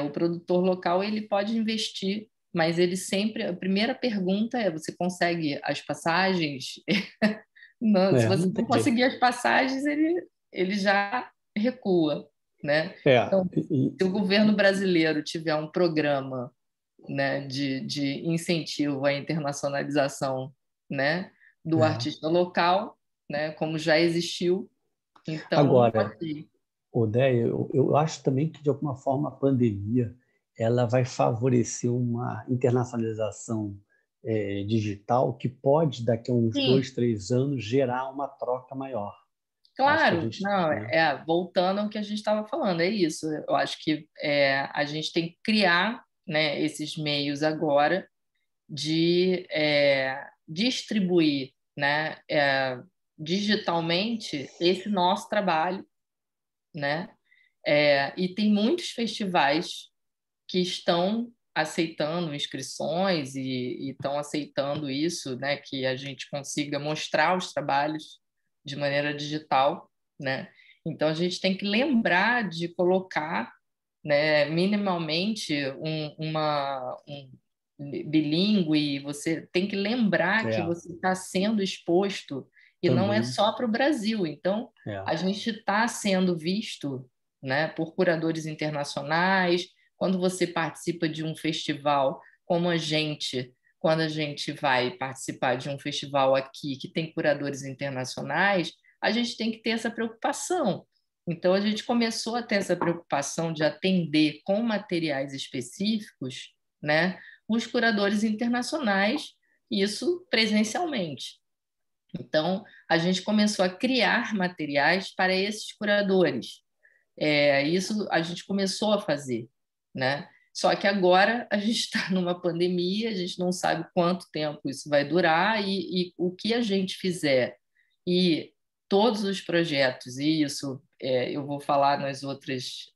O produtor local ele pode investir, mas ele sempre... A primeira pergunta é, você consegue as passagens? Não, se você não conseguir as passagens, ele já recua, né? Então, se o governo brasileiro tiver um programa, né, de incentivo à internacionalização, né, do artista local, né, como já existiu, então... Agora, Odé, eu acho também que, de alguma forma, a pandemia... ela vai favorecer uma internacionalização digital que pode, daqui a uns 2, 3 anos, gerar uma troca maior. Claro, voltando ao que a gente estava falando, é isso. Eu acho que a gente tem que criar, né, esses meios agora de distribuir, né, digitalmente esse nosso trabalho, né? E tem muitos festivais que estão aceitando inscrições e estão aceitando isso, né, que a gente consiga mostrar os trabalhos de maneira digital, né? Então, a gente tem que lembrar de colocar, né, minimamente um bilíngue, você tem que lembrar que você está sendo exposto e não é só para o Brasil. Então, a gente está sendo visto, né, por curadores internacionais. Quando você participa de um festival como a gente, quando a gente vai participar de um festival aqui que tem curadores internacionais, a gente tem que ter essa preocupação. Então, a gente começou a ter essa preocupação de atender com materiais específicos, né, os curadores internacionais, isso presencialmente. Então, a gente começou a criar materiais para esses curadores. Isso a gente começou a fazer, né? Só que agora a gente está numa pandemia, a gente não sabe quanto tempo isso vai durar e o que a gente fizer. E todos os projetos, e isso eu vou falar nas outras,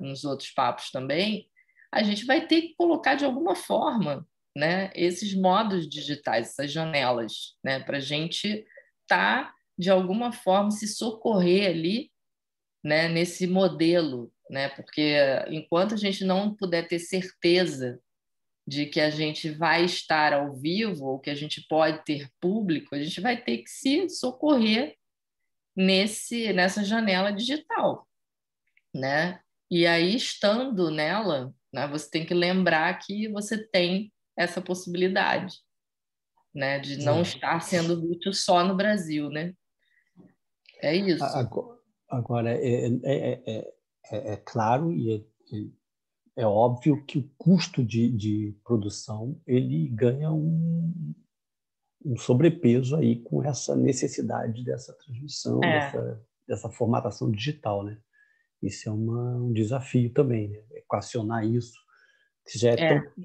nos outros papos também, a gente vai ter que colocar de alguma forma, né, esses modos digitais, essas janelas, né, para a gente tá, de alguma forma, se socorrer ali, né, nesse modelo, né, porque enquanto a gente não puder ter certeza de que a gente vai estar ao vivo ou que a gente pode ter público, a gente vai ter que se socorrer nessa janela digital, né? E aí, estando nela, né, você tem que lembrar que você tem essa possibilidade, né, de não estar sendo visto só no Brasil, né? É isso. Agora, é claro e é óbvio que o custo de produção ele ganha um sobrepeso aí com essa necessidade dessa transmissão, dessa formatação digital, né? Isso é um desafio também, né? Equacionar isso. Já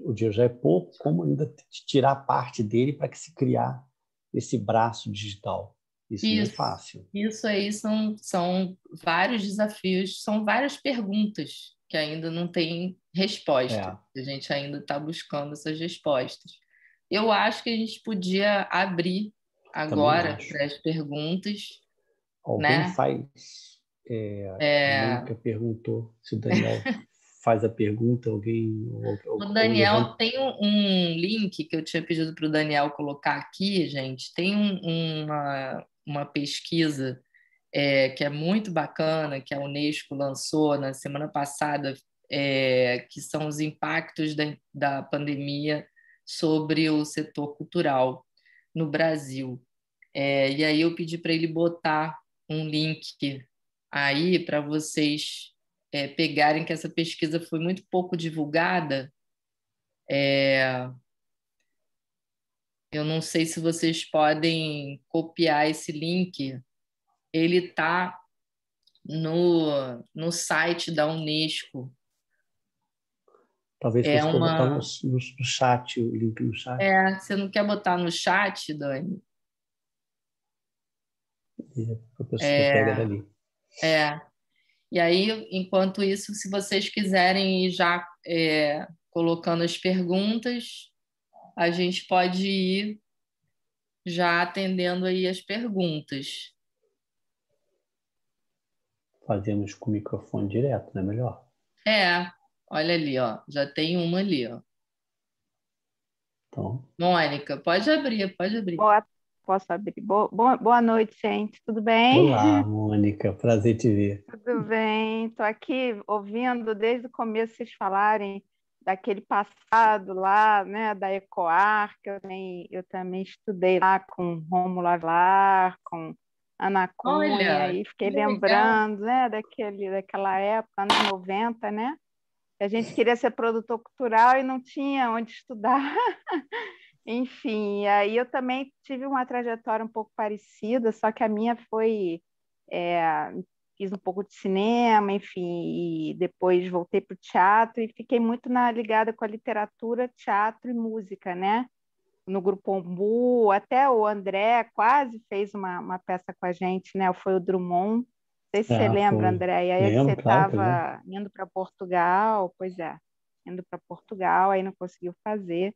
o dia já é pouco, como ainda tirar parte dele para que se criar esse braço digital? Isso não é fácil. Isso aí são vários desafios, são várias perguntas que ainda não tem resposta. A gente ainda está buscando essas respostas. Eu acho que a gente podia abrir agora para as perguntas. Alguém faz... A Mônica perguntou se o Daniel... faz a pergunta, alguém... O Daniel tem um link que eu tinha pedido para o Daniel colocar aqui, gente. Tem uma pesquisa que é muito bacana, que a Unesco lançou na semana passada, que são os impactos da pandemia sobre o setor cultural no Brasil. E aí eu pedi para ele botar um link aí para vocês... pegarem que essa pesquisa foi muito pouco divulgada. Eu não sei se vocês podem copiar esse link. Ele está no site da Unesco. Talvez você botar no chat, o link no chat. Você não quer botar no chat, Dani? A pessoa pega dali. E aí, enquanto isso, se vocês quiserem ir já colocando as perguntas, a gente pode ir já atendendo aí as perguntas. Fazemos com o microfone direto, não é melhor? Olha ali, ó, já tem uma ali, ó. Então. Mônica, pode abrir, pode abrir. Posso abrir. Boa noite, gente. Tudo bem? Olá, Mônica. Prazer te ver. Tudo bem. Estou aqui ouvindo desde o começo vocês falarem daquele passado lá, né, da Ecoar, que eu também estudei lá com Rômulo Avelar, com Ana Cunha, e fiquei lembrando, né, daquela época, anos 90, né? A gente queria ser produtor cultural e não tinha onde estudar. Enfim, aí eu também tive uma trajetória um pouco parecida, só que a minha foi... fiz um pouco de cinema, enfim, e depois voltei para o teatro e fiquei muito ligada com a literatura, teatro e música, né? No Grupo Ombu, até o André quase fez uma peça com a gente, né? Foi o Drummond. Não sei se você lembra, André. E aí você estava indo para Portugal, indo para Portugal, aí não conseguiu fazer.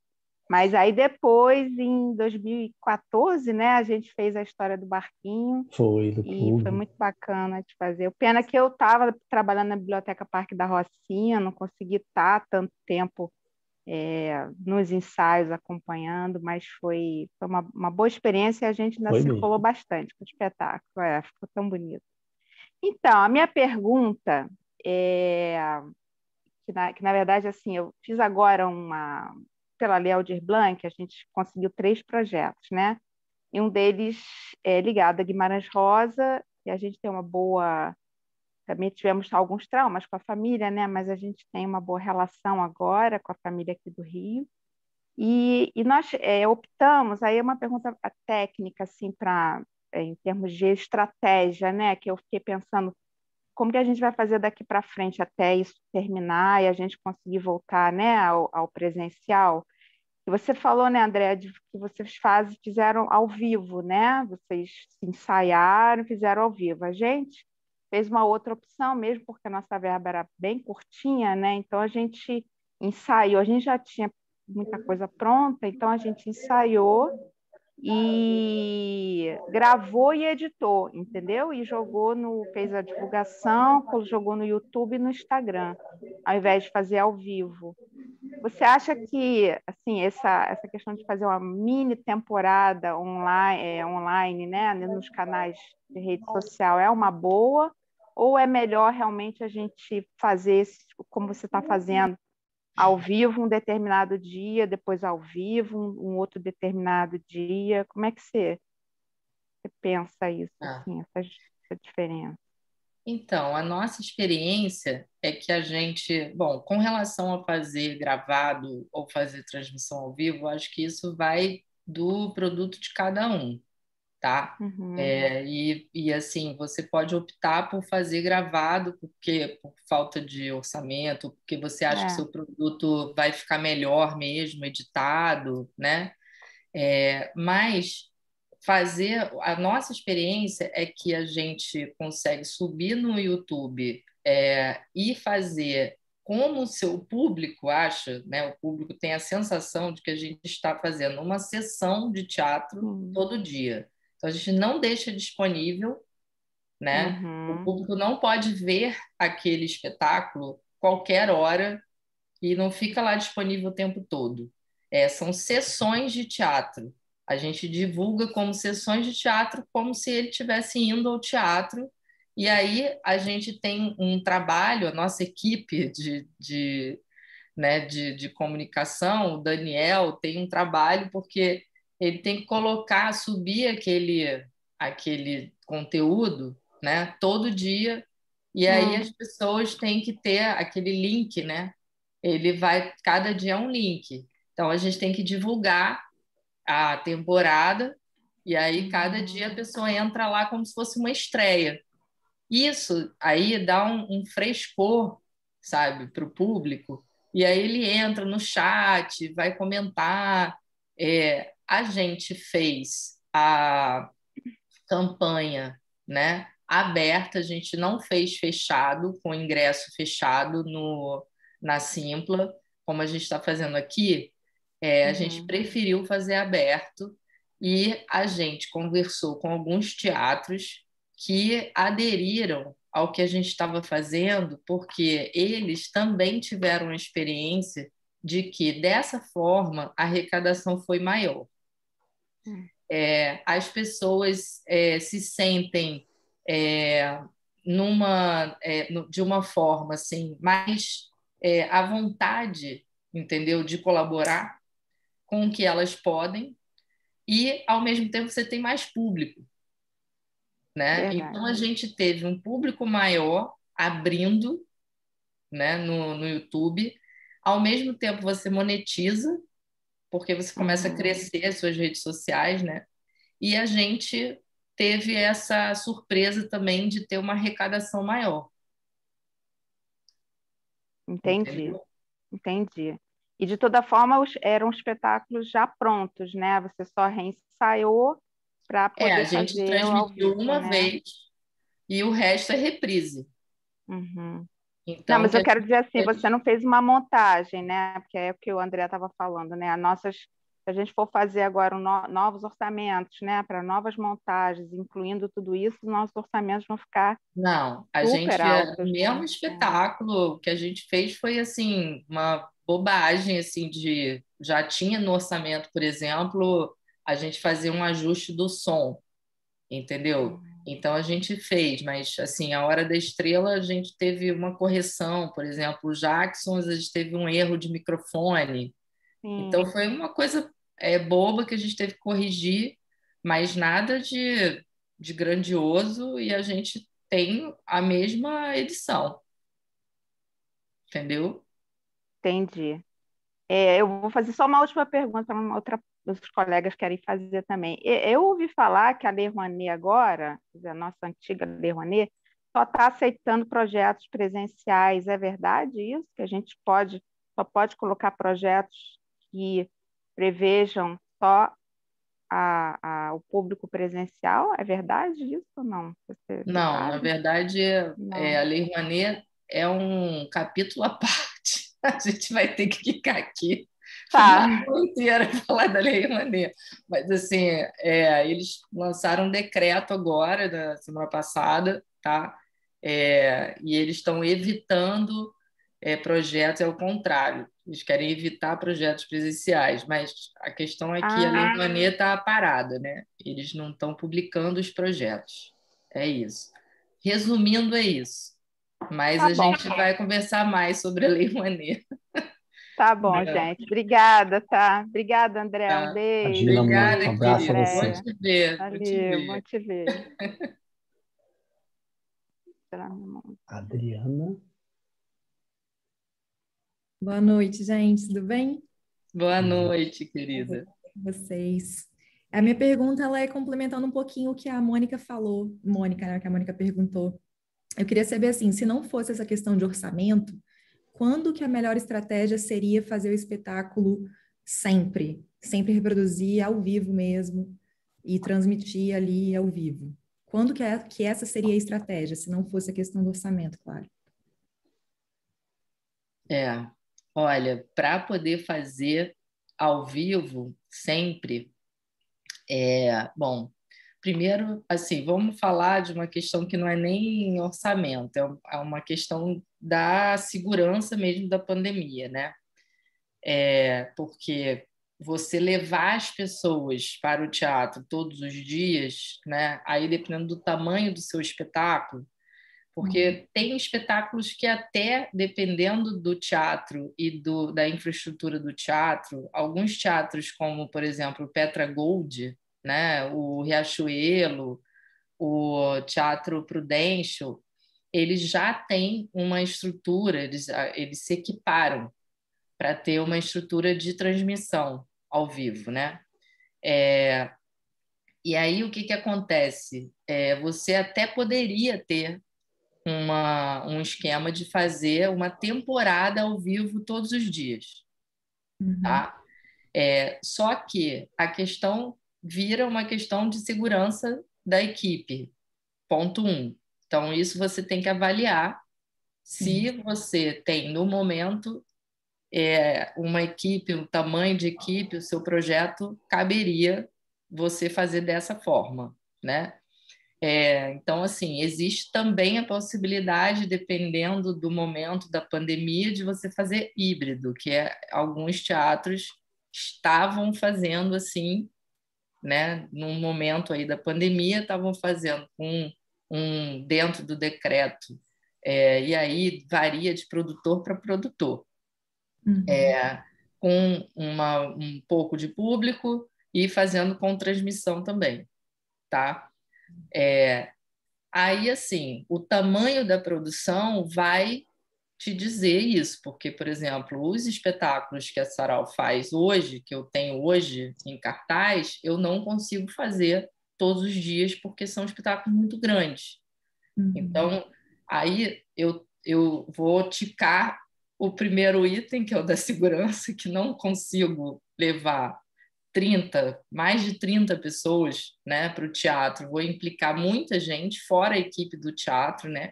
Mas aí depois, em 2014, né, a gente fez a história do barquinho. Foi, do clube. E foi muito bacana de fazer. O pena é que eu estava trabalhando na Biblioteca Parque da Rocinha, não consegui estar tanto tempo nos ensaios acompanhando, mas foi uma boa experiência e a gente ainda circulou bastante com o espetáculo. Ficou tão bonito. Então, a minha pergunta é... Que, na verdade, assim, eu fiz agora uma... pela Lei Aldir Blanc, a gente conseguiu 3 projetos, né? E um deles é ligado a Guimarães Rosa, e a gente tem uma boa... Também tivemos alguns traumas com a família, né? Mas a gente tem uma boa relação agora com a família aqui do Rio. E nós optamos, aí é uma pergunta técnica, assim, pra, em termos de estratégia, né? Que eu fiquei pensando como que a gente vai fazer daqui para frente até isso terminar e a gente conseguir voltar, né, ao presencial. E você falou, né, André, de que vocês fizeram ao vivo, né? Vocês se ensaiaram, fizeram ao vivo. A gente fez uma outra opção mesmo, porque a nossa verba era bem curtinha, né? Então a gente ensaiou, a gente já tinha muita coisa pronta, então a gente ensaiou e gravou e editou, entendeu? E jogou fez a divulgação, jogou no YouTube e no Instagram, ao invés de fazer ao vivo. Você acha que, assim, essa questão de fazer uma mini temporada online, né, nos canais de rede social é uma boa? Ou é melhor realmente a gente fazer, como você está fazendo, ao vivo um determinado dia, depois ao vivo um outro determinado dia? Como é que você pensa isso, assim, essa diferença? Então, a nossa experiência é que a gente... Bom, com relação a fazer gravado ou fazer transmissão ao vivo, acho que isso vai do produto de cada um, tá? Uhum. Assim, você pode optar por fazer gravado por falta de orçamento, porque você acha que seu produto vai ficar melhor mesmo, editado, né? Mas a nossa experiência é que a gente consegue subir no YouTube e fazer como o seu público acha, né? O público tem a sensação de que a gente está fazendo uma sessão de teatro todo dia. Então, a gente não deixa disponível, né? Uhum. O público não pode ver aquele espetáculo qualquer hora e não fica lá disponível o tempo todo. São sessões de teatro. A gente divulga como sessões de teatro, como se ele estivesse indo ao teatro. E aí a gente tem um trabalho, a nossa equipe de comunicação, o Daniel, tem um trabalho, porque... ele tem que subir aquele conteúdo, né, todo dia, e aí as pessoas têm que ter aquele link, né? Ele vai, cada dia é um link. Então, a gente tem que divulgar a temporada, e aí cada dia a pessoa entra lá como se fosse uma estreia. Isso aí dá um frescor, sabe, para o público, e aí ele entra no chat, vai comentar... A gente fez a campanha, né, aberta, a gente não fez fechado, com ingresso fechado na Simpla, como a gente está fazendo aqui. A gente preferiu fazer aberto e a gente conversou com alguns teatros que aderiram ao que a gente estava fazendo, porque eles também tiveram uma experiência de que, dessa forma, a arrecadação foi maior. As pessoas se sentem de uma forma assim, mais à vontade, entendeu? De colaborar com o que elas podem e, ao mesmo tempo, você tem mais público, né? Então, a gente teve um público maior abrindo, né, no YouTube. Ao mesmo tempo, você monetiza, porque você começa a crescer as suas redes sociais, né? E a gente teve essa surpresa também de ter uma arrecadação maior. Entendi. E, de toda forma, eram espetáculos já prontos, né? Você só reensaiou para poder fazer... a gente transmitiu uma vez e o resto é reprise. Uhum. Então, não, mas eu quero dizer assim, você não fez uma montagem, né? Porque é o que o André estava falando, né? Se a gente for fazer agora novos orçamentos, né, para novas montagens, incluindo tudo isso, nossos orçamentos vão ficar... Não, a gente... O mesmo espetáculo que a gente fez foi, assim, uma bobagem, assim, de... Já tinha no orçamento, por exemplo, a gente fazia um ajuste do som, entendeu? Então, a gente fez, mas, assim, a hora da estrela, a gente teve uma correção, por exemplo, o Jackson, a gente teve um erro de microfone, Sim. Então, foi uma coisa boba que a gente teve que corrigir, mas nada de grandioso, e a gente tem a mesma edição. Entendeu? Entendi. Eu vou fazer só uma última pergunta, os colegas querem fazer também. Eu ouvi falar que a Lei Rouanet agora, a nossa antiga Lei Rouanet, só está aceitando projetos presenciais. É verdade isso? Que a gente só pode colocar projetos que prevejam só o público presencial? É verdade isso ou não? Não, sabe? Na verdade, não. A Lei Rouanet é um capítulo à parte. A gente vai ter que ficar aqui. Tá. Inteira falar da Lei Rouanet. Mas, assim, eles lançaram um decreto agora, na semana passada, tá? E eles estão evitando projetos, é o contrário. Eles querem evitar projetos presenciais, mas a questão é que a Lei Rouanet está parada, né? Eles não estão publicando os projetos. É isso. Resumindo, é isso. Mas a gente vai conversar mais sobre a Lei Rouanet. Tá bom, gente. Obrigada, tá? Obrigada, André. Tá. Um beijo. Imagina, obrigada, um abraço querida. A você. Vou te ver. Valeu, vou te ver. Adriana. Boa noite, gente. Tudo bem? Boa noite, querida. Boa noite a vocês. A minha pergunta ela é complementando um pouquinho o que a Mônica falou. Mônica, né? Que a Mônica perguntou. Eu queria saber, assim, se não fosse essa questão de orçamento, quando que a melhor estratégia seria fazer o espetáculo sempre reproduzir ao vivo mesmo e transmitir ali ao vivo? Quando que essa seria a estratégia, se não fosse a questão do orçamento, claro? Olha, para poder fazer ao vivo sempre, bom, primeiro, assim, vamos falar de uma questão que não é nem orçamento, é uma questão da segurança mesmo da pandemia, né? Porque você levar as pessoas para o teatro todos os dias, né? Aí dependendo do tamanho do seu espetáculo, porque tem espetáculos que até dependendo do teatro e da infraestrutura do teatro, alguns teatros como, por exemplo, o Petra Gold, né? O Riachuelo, o Teatro Prudêncio, eles já têm uma estrutura, eles se equiparam para ter uma estrutura de transmissão ao vivo, né? E aí o que acontece? Você até poderia ter um esquema de fazer uma temporada ao vivo todos os dias, tá? Só que a questão vira uma questão de segurança da equipe, ponto 1. Então, isso você tem que avaliar se você tem, no momento, uma equipe, um tamanho de equipe, o seu projeto caberia você fazer dessa forma, né? Então, assim, existe também a possibilidade, dependendo do momento da pandemia, de você fazer híbrido, que alguns teatros estavam fazendo assim, né? Num momento aí da pandemia, estavam fazendo dentro do decreto, e aí varia de produtor para produtor, com um pouco de público e fazendo com transmissão também, tá? Aí, assim, o tamanho da produção vai te dizer isso, porque, por exemplo, os espetáculos que a Sarau faz hoje, que eu tenho hoje em cartaz, eu não consigo fazer todos os dias, porque são espetáculos muito grandes. Então, aí eu vou ticar o primeiro item, que é o da segurança, que não consigo levar mais de 30 pessoas, né, para o teatro. Vou implicar muita gente, fora a equipe do teatro, né,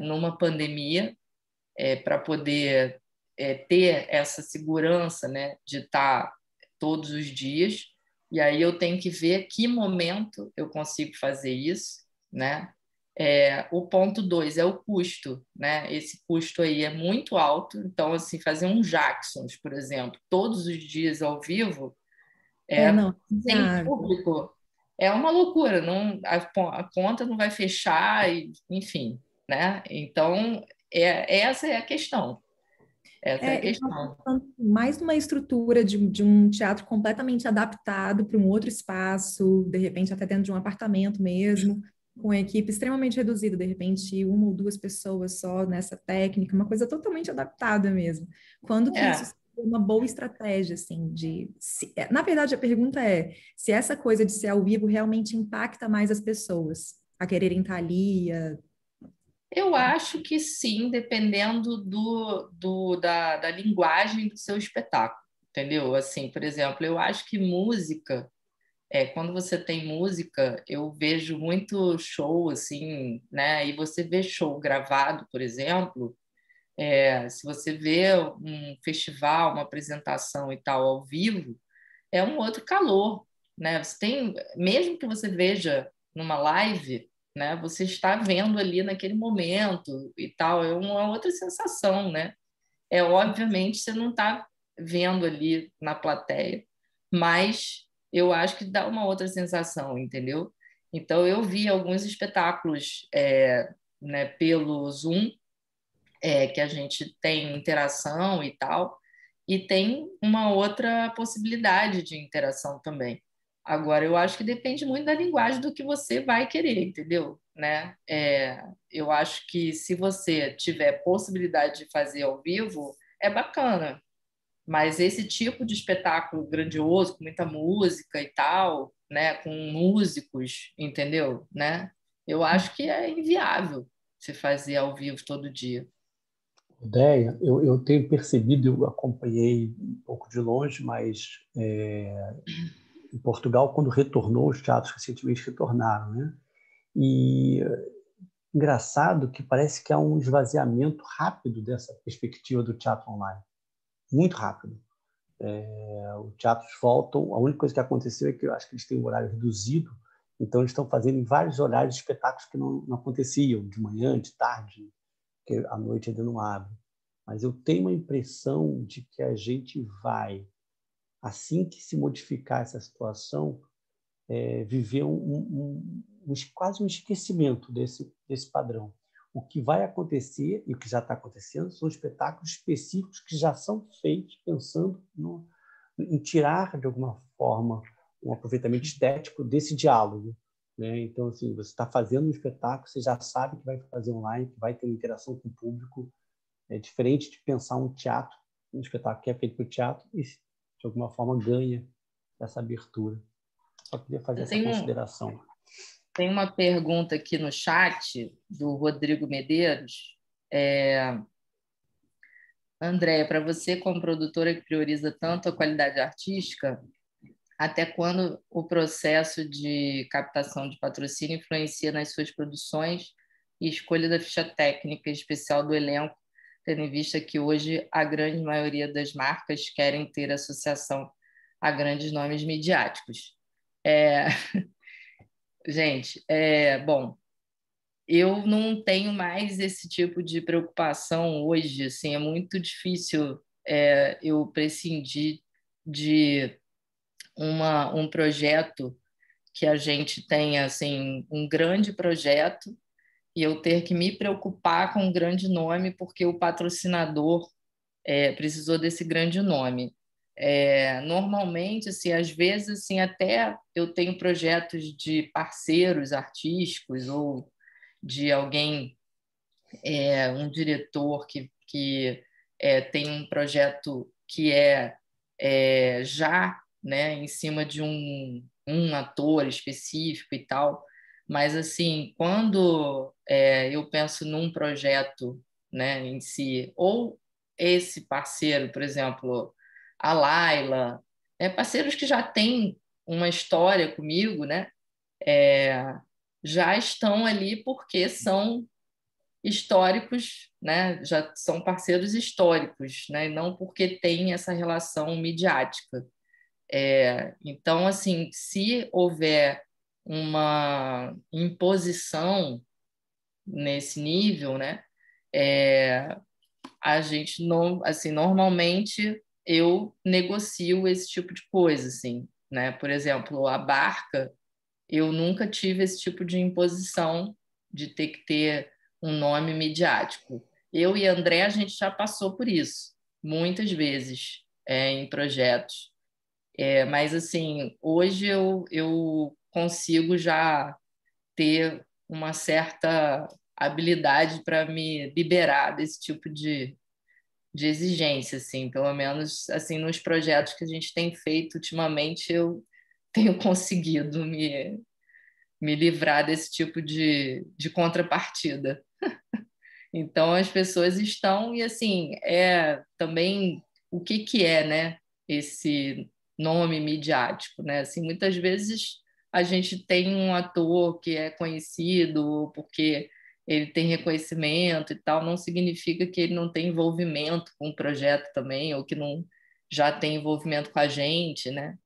numa pandemia, para poder ter essa segurança, né, de estar todos os dias. E aí eu tenho que ver que momento eu consigo fazer isso, né? O ponto 2 é o custo, né? Esse custo aí é muito alto. Então, assim, fazer um Jacksons, por exemplo, todos os dias ao vivo, sem público, é uma loucura. Não, a conta não vai fechar, enfim, né? Então, essa é a questão. Essa é a questão. Mais uma estrutura de um teatro completamente adaptado para um outro espaço, de repente até dentro de um apartamento mesmo, com a equipe extremamente reduzida, de repente uma ou duas pessoas só nessa técnica, uma coisa totalmente adaptada mesmo. Quando que isso é uma boa estratégia, assim, de... Se, na verdade, a pergunta é se essa coisa de ser ao vivo realmente impacta mais as pessoas a quererem estar ali, Eu acho que sim, dependendo da linguagem do seu espetáculo, entendeu? Assim, por exemplo, eu acho que música, quando você tem música, eu vejo muito show, assim, né? E você vê show gravado, por exemplo, se você vê um festival, uma apresentação e tal ao vivo, é um outro calor, né? Você tem, mesmo que você veja numa live, né? Você está vendo ali naquele momento e tal, é uma outra sensação, né? Obviamente, você não está vendo ali na plateia, mas eu acho que dá uma outra sensação, entendeu? Então, eu vi alguns espetáculos né, pelo Zoom, que a gente tem interação e tal, e tem uma outra possibilidade de interação também. Agora, eu acho que depende muito da linguagem do que você vai querer, entendeu? Né? Eu acho que se você tiver possibilidade de fazer ao vivo, é bacana. Mas esse tipo de espetáculo grandioso, com muita música e tal, né? Com músicos, entendeu? Né? Eu acho que é inviável se fazer ao vivo todo dia. Andréa, eu tenho percebido, eu acompanhei um pouco de longe, mas... Em Portugal, quando retornou, os teatros recentemente retornaram, né? E engraçado que parece que há um esvaziamento rápido dessa perspectiva do teatro online, muito rápido. Os teatros voltam, a única coisa que aconteceu é que eu acho que eles têm um horário reduzido, então eles estão fazendo em vários horários espetáculos que não aconteciam, de manhã, de tarde, porque à noite ainda não abre. Mas eu tenho uma impressão de que a gente vai, assim que se modificar essa situação, viver quase um esquecimento desse padrão. O que vai acontecer, e o que já está acontecendo, são espetáculos específicos que já são feitos pensando em tirar, de alguma forma, um aproveitamento estético desse diálogo, né? Então, assim, você está fazendo um espetáculo, você já sabe que vai fazer online, que vai ter uma interação com o público. É diferente de pensar um teatro, um espetáculo que é feito para o teatro, e de alguma forma ganha essa abertura. Só queria fazer essa consideração. Tem uma pergunta aqui no chat do Rodrigo Medeiros. Andréa, para você, como produtora que prioriza tanto a qualidade artística, até quando o processo de captação de patrocínio influencia nas suas produções e escolha da ficha técnica especial do elenco, tendo em vista que hoje a grande maioria das marcas querem ter associação a grandes nomes midiáticos. Gente, bom, eu não tenho mais esse tipo de preocupação hoje, assim, é muito difícil eu prescindir de um projeto que a gente tenha, assim, um grande projeto, e eu ter que me preocupar com um grande nome porque o patrocinador precisou desse grande nome. Normalmente, assim, às vezes, assim, até eu tenho projetos de parceiros artísticos ou de alguém, um diretor que tem um projeto que já, né, em cima de um ator específico e tal. Mas, assim, quando eu penso num projeto, né, em si, ou esse parceiro, por exemplo, a Laila, parceiros que já têm uma história comigo, né, já estão ali porque são históricos, né, já são parceiros históricos, né, não porque têm essa relação midiática. Então, assim, se houver uma imposição nesse nível, né? A gente não, assim, normalmente eu negocio esse tipo de coisa, assim, né? Por exemplo, a Barca, eu nunca tive esse tipo de imposição de ter que ter um nome midiático. Eu e André, a gente já passou por isso, muitas vezes em projetos. Mas, assim, hoje eu consigo já ter uma certa habilidade para me liberar desse tipo de exigência, assim, pelo menos assim, nos projetos que a gente tem feito ultimamente, eu tenho conseguido me livrar desse tipo de contrapartida. Então, as pessoas estão, e assim, também o que é, né, esse nome midiático, né? Assim, muitas vezes a gente tem um ator que é conhecido porque ele tem reconhecimento e tal, não significa que ele não tem envolvimento com o projeto também, ou que não já tem envolvimento com a gente, né?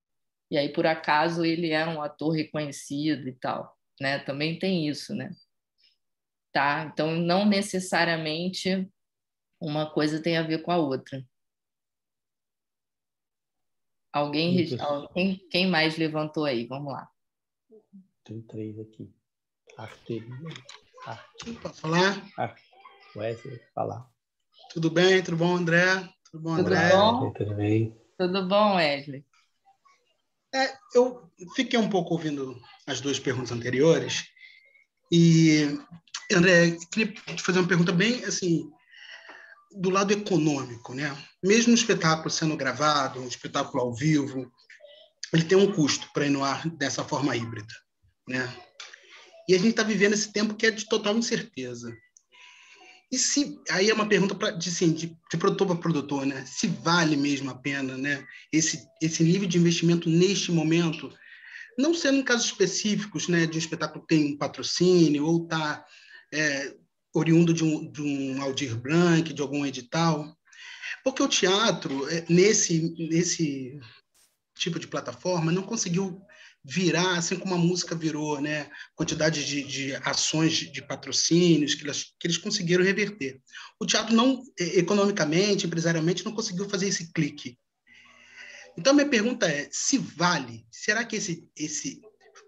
E aí, por acaso, ele é um ator reconhecido e tal, né? Também tem isso, né? Tá? Então, não necessariamente uma coisa tem a ver com a outra. Quem mais levantou aí? Vamos lá. Tem três aqui. Arteria. Para falar? Wesley, falar. Tudo bem? Tudo bom, André? Tudo bom, André? Tudo bem? Tudo bom, Wesley? Eu fiquei um pouco ouvindo as duas perguntas anteriores. E, André, queria te fazer uma pergunta bem, assim, do lado econômico, né? Mesmo um espetáculo sendo gravado, um espetáculo ao vivo, ele tem um custo para ir no ar dessa forma híbrida, né? E a gente está vivendo esse tempo que é de total incerteza. E se, aí é uma pergunta de produtor para produtor, né? Se vale mesmo a pena, né? Esse nível de investimento neste momento, não sendo em casos específicos, né, de um espetáculo que tem um patrocínio ou está oriundo de um Aldir Blanc, de algum edital, porque o teatro, nesse tipo de plataforma, não conseguiu virar, assim como a música virou, né? Quantidade de ações de patrocínios que eles conseguiram reverter. O teatro, não, economicamente, empresarialmente, não conseguiu fazer esse clique. Então, minha pergunta é, se vale, será que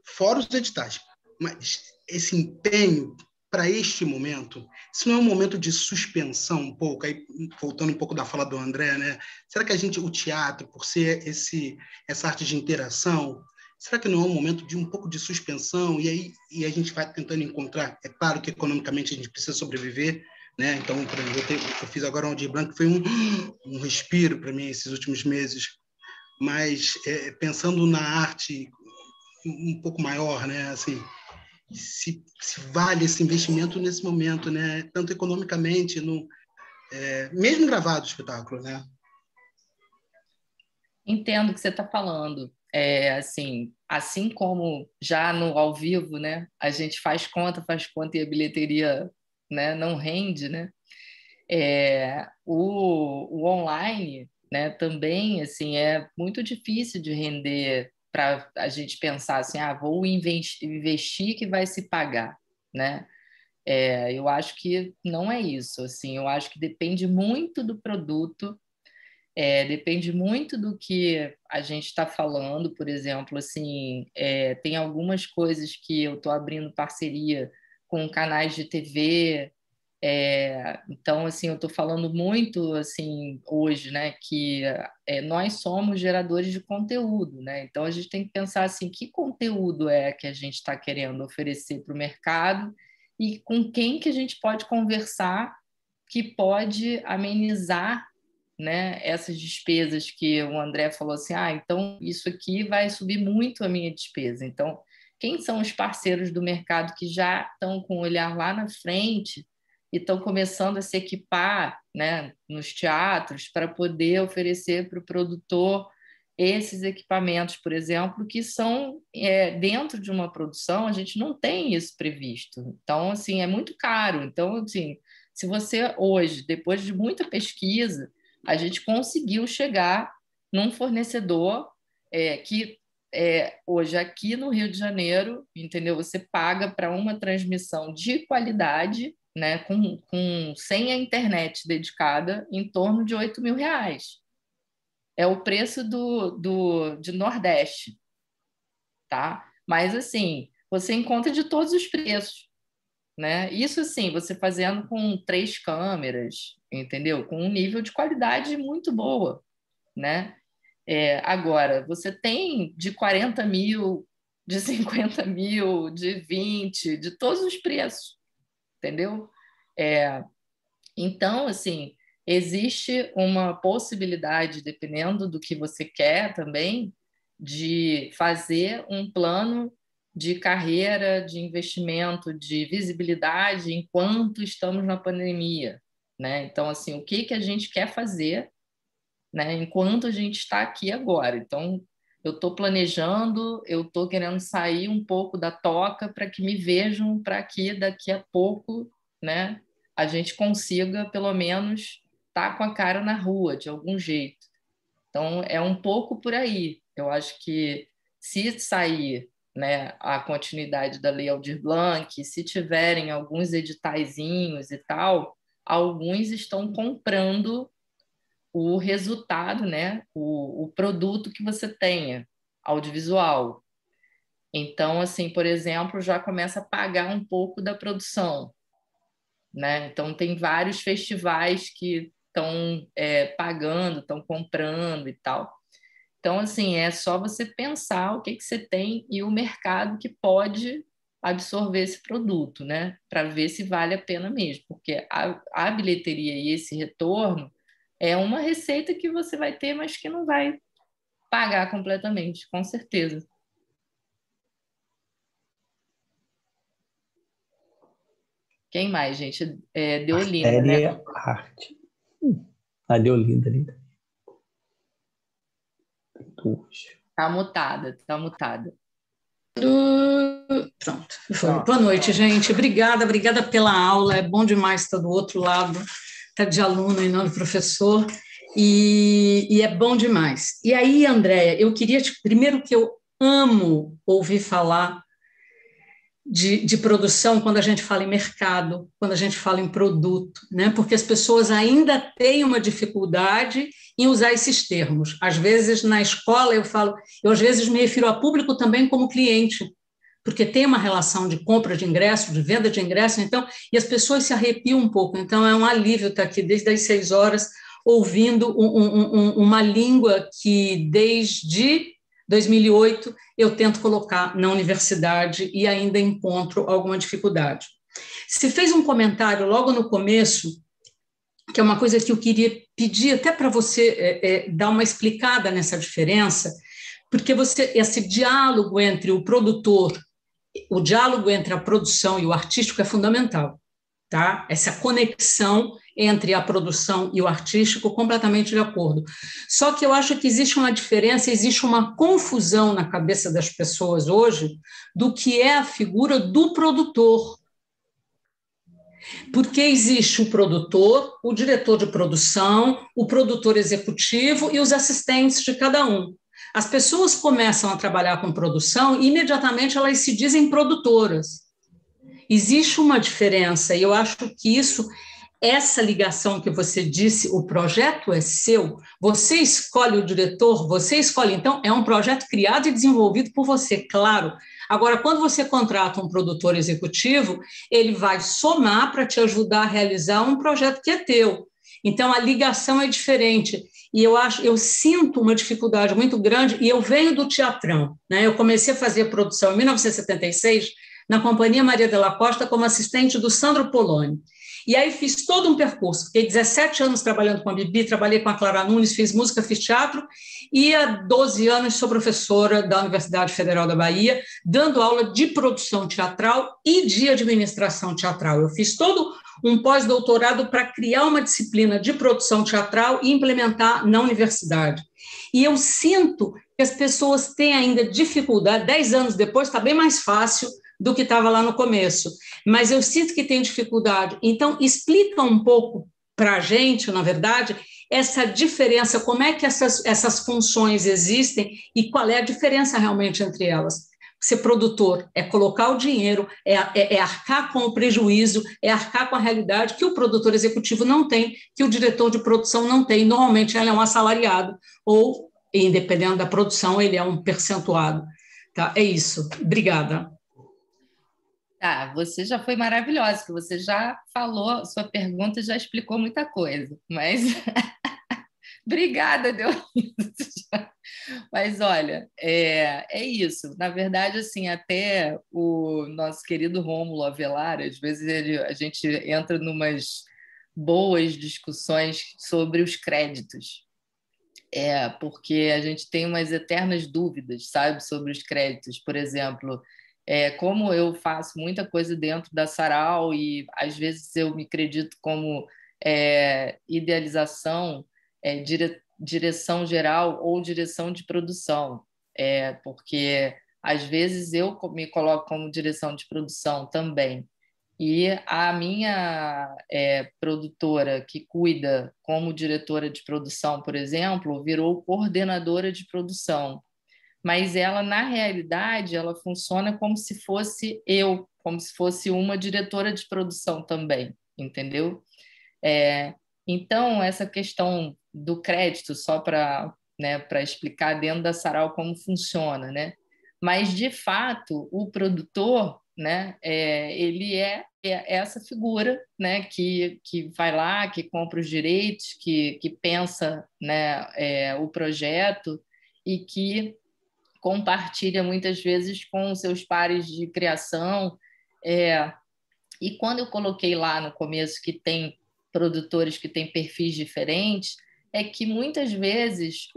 fora os editais, mas esse empenho para este momento, se não é um momento de suspensão um pouco, aí, voltando um pouco da fala do André, né? Será que o teatro, por ser essa arte de interação, será que não é um momento de um pouco de suspensão? E aí a gente vai tentando encontrar. É claro que economicamente a gente precisa sobreviver, né? Então, por exemplo, eu fiz agora um Aldir Blanc, que foi um respiro para mim esses últimos meses. Mas pensando na arte um pouco maior, né? Assim, se vale esse investimento nesse momento, né? Tanto economicamente, mesmo gravado o espetáculo, né? Entendo o que você está falando. Assim como já no ao vivo, né, a gente faz conta e a bilheteria, né, não rende, né? O online, né, também assim, é muito difícil de render para a gente pensar assim, vou investir que vai se pagar, né? Eu acho que não é isso, assim, eu acho que depende muito do produto. Depende muito do que a gente está falando, por exemplo, assim, tem algumas coisas que eu estou abrindo parceria com canais de TV, então, assim, eu estou falando muito, assim, hoje, né, que nós somos geradores de conteúdo, né, então a gente tem que pensar, assim, que conteúdo é que a gente está querendo oferecer para o mercado e com quem que a gente pode conversar que pode amenizar, né, essas despesas que o André falou assim, então isso aqui vai subir muito a minha despesa. Então, quem são os parceiros do mercado que já estão com o olhar lá na frente e estão começando a se equipar, né, nos teatros para poder oferecer para o produtor esses equipamentos, por exemplo, que são dentro de uma produção, a gente não tem isso previsto. Então, assim, é muito caro. Então, assim, se você hoje, depois de muita pesquisa, a gente conseguiu chegar num fornecedor que hoje aqui no Rio de Janeiro, entendeu? Você paga para uma transmissão de qualidade, né, sem a internet dedicada, em torno de R$8.000. É o preço de Nordeste, tá? Mas assim, você encontra de todos os preços. né? Isso, assim, você fazendo com 3 câmeras, entendeu? Com um nível de qualidade muito boa, né? É, agora, você tem de 40 mil, de 50 mil, de 20, de todos os preços, entendeu? É, então, assim, existe uma possibilidade, dependendo do que você quer também, de fazer um plano de carreira, de investimento, de visibilidade enquanto estamos na pandemia, né? Então, assim, o que que a gente quer fazer, né, enquanto a gente está aqui agora? Então, eu estou planejando, eu estou querendo sair um pouco da toca para que me vejam, para que daqui a pouco, né, a gente consiga, pelo menos, estar com a cara na rua, de algum jeito. Então, é um pouco por aí. Eu acho que se sair, né, a continuidade da Lei Aldir Blanc, se tiverem alguns editaizinhos e tal, alguns estão comprando o resultado, né, o produto que você tenha, audiovisual. Então, assim, por exemplo, já começa a pagar um pouco da produção, né? Então, tem vários festivais que estão pagando, estão comprando e tal. Então, assim, é só você pensar o que você tem e o mercado que pode absorver esse produto, né? Para ver se vale a pena mesmo, porque a bilheteria e esse retorno é uma receita que você vai ter, mas que não vai pagar completamente, com certeza. Quem mais, gente? É, Deolinda, né? Arte. A Deolinda, linda. Tá mutada, tá mutada. Pronto. Pronto. Boa noite, gente. Obrigada, obrigada pela aula. É bom demais estar do outro lado, estar de aluno e não de professor. E é bom demais. E aí, Andréa, eu queria te... Primeiro que eu amo ouvir falar de produção quando a gente fala em mercado, quando a gente fala em produto, né? Porque as pessoas ainda têm uma dificuldade em usar esses termos. Às vezes, na escola, eu falo, eu às vezes me refiro a público também como cliente, porque tem uma relação de compra de ingresso, de venda de ingresso, então, e as pessoas se arrepiam um pouco. Então, é um alívio estar aqui desde as 6 horas ouvindo uma língua que, desde 2008, eu tento colocar na universidade e ainda encontro alguma dificuldade. Você fez um comentário logo no começo, que é uma coisa que eu queria pedir até para você dar uma explicada nessa diferença, porque esse diálogo entre o produtor, o diálogo entre a produção e o artístico é fundamental, tá? Essa conexão entre a produção e o artístico, completamente de acordo. Só que eu acho que existe uma diferença, existe uma confusão na cabeça das pessoas hoje do que é a figura do produtor. Porque existe o produtor, o diretor de produção, o produtor executivo e os assistentes de cada um. As pessoas começam a trabalhar com produção e imediatamente elas se dizem produtoras. Existe uma diferença, e eu acho que isso... Essa ligação que você disse, o projeto é seu, você escolhe o diretor, você escolhe. Então, é um projeto criado e desenvolvido por você, claro. Agora, quando você contrata um produtor executivo, ele vai somar para te ajudar a realizar um projeto que é teu. Então, a ligação é diferente. E eu sinto uma dificuldade muito grande, e eu venho do teatrão, né? Eu comecei a fazer produção em 1976, na Companhia Maria de la Costa, como assistente do Sandro Poloni. E aí fiz todo um percurso, fiquei 17 anos trabalhando com a Bibi, trabalhei com a Clara Nunes, fiz música, fiz teatro, e há 12 anos sou professora da Universidade Federal da Bahia, dando aula de produção teatral e de administração teatral. Eu fiz todo um pós-doutorado para criar uma disciplina de produção teatral e implementar na universidade. E eu sinto que as pessoas têm ainda dificuldade, 10 anos depois está bem mais fácil do que estava lá no começo, mas eu sinto que tem dificuldade. Então, explica um pouco para a gente, na verdade, essa diferença, como é que essas funções existem e qual é a diferença realmente entre elas. Ser produtor é colocar o dinheiro, é arcar com o prejuízo, é arcar com a realidade que o produtor executivo não tem, que o diretor de produção não tem. Normalmente, ele é um assalariado ou, independente da produção, ele é um percentuado. Tá? É isso. Obrigada. Tá, você já foi maravilhosa, que você já falou, sua pergunta já explicou muita coisa, mas... Obrigada, Deolinda. Mas, olha, é isso. Na verdade, assim, até o nosso querido Rômulo Avelar, às vezes a gente entra numas boas discussões sobre os créditos, porque a gente tem umas eternas dúvidas, sabe, sobre os créditos. Por exemplo, como eu faço muita coisa dentro da Sarau e, às vezes, eu me acredito como idealização, direção geral ou direção de produção, porque às vezes eu me coloco como direção de produção também, e a minha produtora que cuida como diretora de produção, por exemplo, virou coordenadora de produção, mas ela, na realidade, ela funciona como se fosse eu, como se fosse uma diretora de produção também, entendeu? Então, essa questão do crédito, só para para explicar dentro da Sarau como funciona, né? Mas, de fato, o produtor, né, ele é essa figura, né, que vai lá, que compra os direitos, que pensa, né, o projeto e que compartilha muitas vezes com seus pares de criação. E quando eu coloquei lá no começo que tem produtores que têm perfis diferentes, é que muitas vezes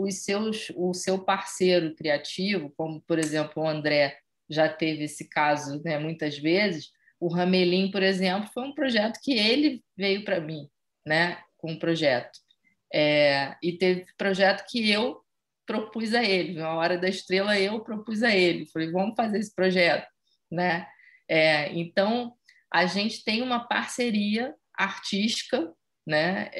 o seu parceiro criativo, como, por exemplo, o André já teve esse caso, né, muitas vezes, o Ramelim, por exemplo, foi um projeto que ele veio para mim, né, com um projeto. E teve projeto que eu propus a ele, na Hora da Estrela eu propus a ele, falei, vamos fazer esse projeto, né? Então, a gente tem uma parceria artística, né?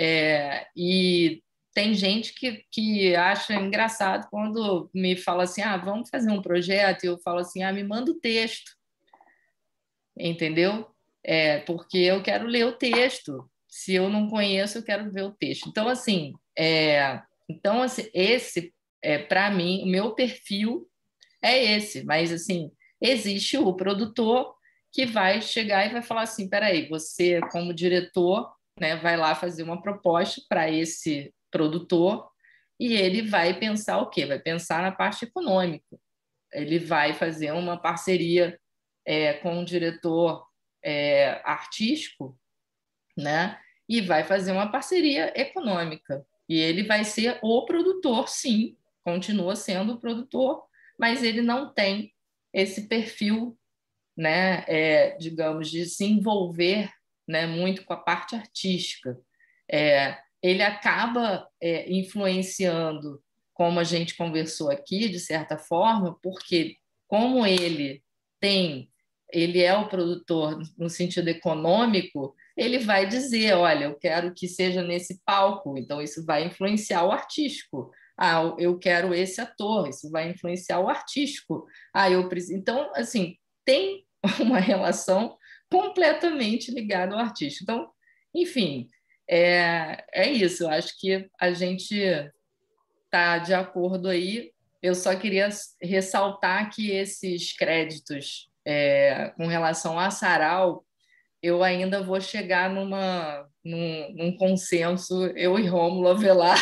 E tem gente que acha engraçado quando me fala assim, vamos fazer um projeto, e eu falo assim, me manda o texto, entendeu? Porque eu quero ler o texto, se eu não conheço, eu quero ver o texto. Então, assim, esse é, para mim, o meu perfil é esse, mas, assim, existe o produtor que vai chegar e vai falar assim, peraí, você, como diretor, né, vai lá fazer uma proposta para esse produtor e ele vai pensar o quê? Vai pensar na parte econômica. Ele vai fazer uma parceria com um diretor artístico, né, e vai fazer uma parceria econômica. E ele vai ser o produtor, sim, continua sendo o produtor, mas ele não tem esse perfil, né, digamos, de se envolver, né, muito com a parte artística. Ele acaba influenciando, como a gente conversou aqui, de certa forma, porque como ele é o produtor no sentido econômico, ele vai dizer, olha, eu quero que seja nesse palco, então isso vai influenciar o artístico. Eu quero esse ator, isso vai influenciar o artístico. Então, assim, tem uma relação completamente ligada ao artista. Então, enfim, é isso. Eu acho que a gente está de acordo aí. Eu só queria ressaltar que esses créditos com relação à Sarau, eu ainda vou chegar num consenso, eu e Rômulo Avelar,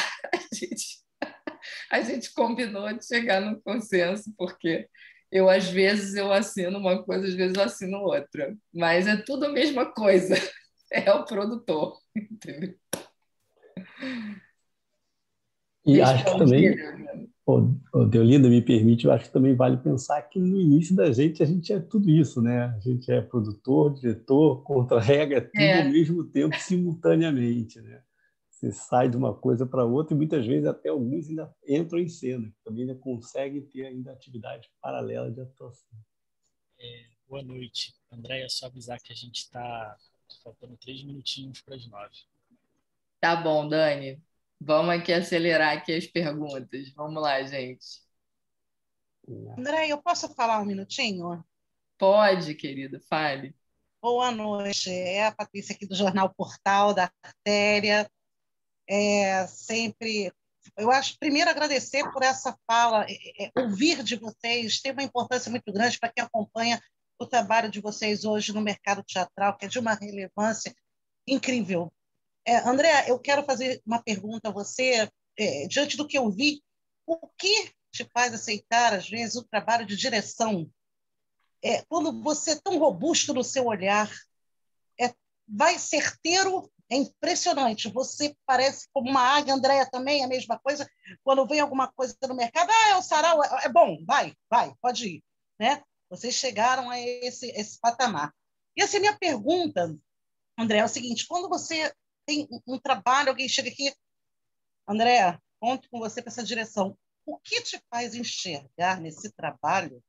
a gente combinou de chegar num consenso, porque... Eu, às vezes, eu assino uma coisa, às vezes eu assino outra. Mas é tudo a mesma coisa. É o produtor, entendeu? E acho que também, Deolinda, me permite, eu acho que também vale pensar que no início da gente, a gente é tudo isso, né? A gente é produtor, diretor, contra-rega, tudo ao mesmo tempo, simultaneamente, né? Você sai de uma coisa para outra e muitas vezes até alguns ainda entram em cena, também ainda conseguem ter ainda atividade paralela de atuação. Boa noite. Andréa, só avisar que a gente está faltando 3 minutinhos para as 9. Tá bom, Dani. Vamos aqui acelerar aqui as perguntas. Vamos lá, gente. Andréa, eu posso falar um minutinho? Pode, querida. Fale. Boa noite. É a Patrícia aqui do Jornal Portal, da Artéria. Sempre, eu acho, primeiro agradecer por essa fala, ouvir de vocês tem uma importância muito grande para quem acompanha o trabalho de vocês hoje no mercado teatral, que é de uma relevância incrível. Andréa, eu quero fazer uma pergunta a você, diante do que eu vi, o que te faz aceitar, às vezes, o trabalho de direção? Quando você é tão robusto no seu olhar, vai certeiro, é impressionante. Você parece como uma águia, Andréa também, a mesma coisa. Quando vem alguma coisa no mercado, é o sarau, é bom, vai, pode ir, né? Vocês chegaram a esse patamar. E assim, minha pergunta, Andréa, é o seguinte: quando você tem um trabalho, alguém chega aqui, Andréa, conto com você para essa direção. O que te faz enxergar nesse trabalho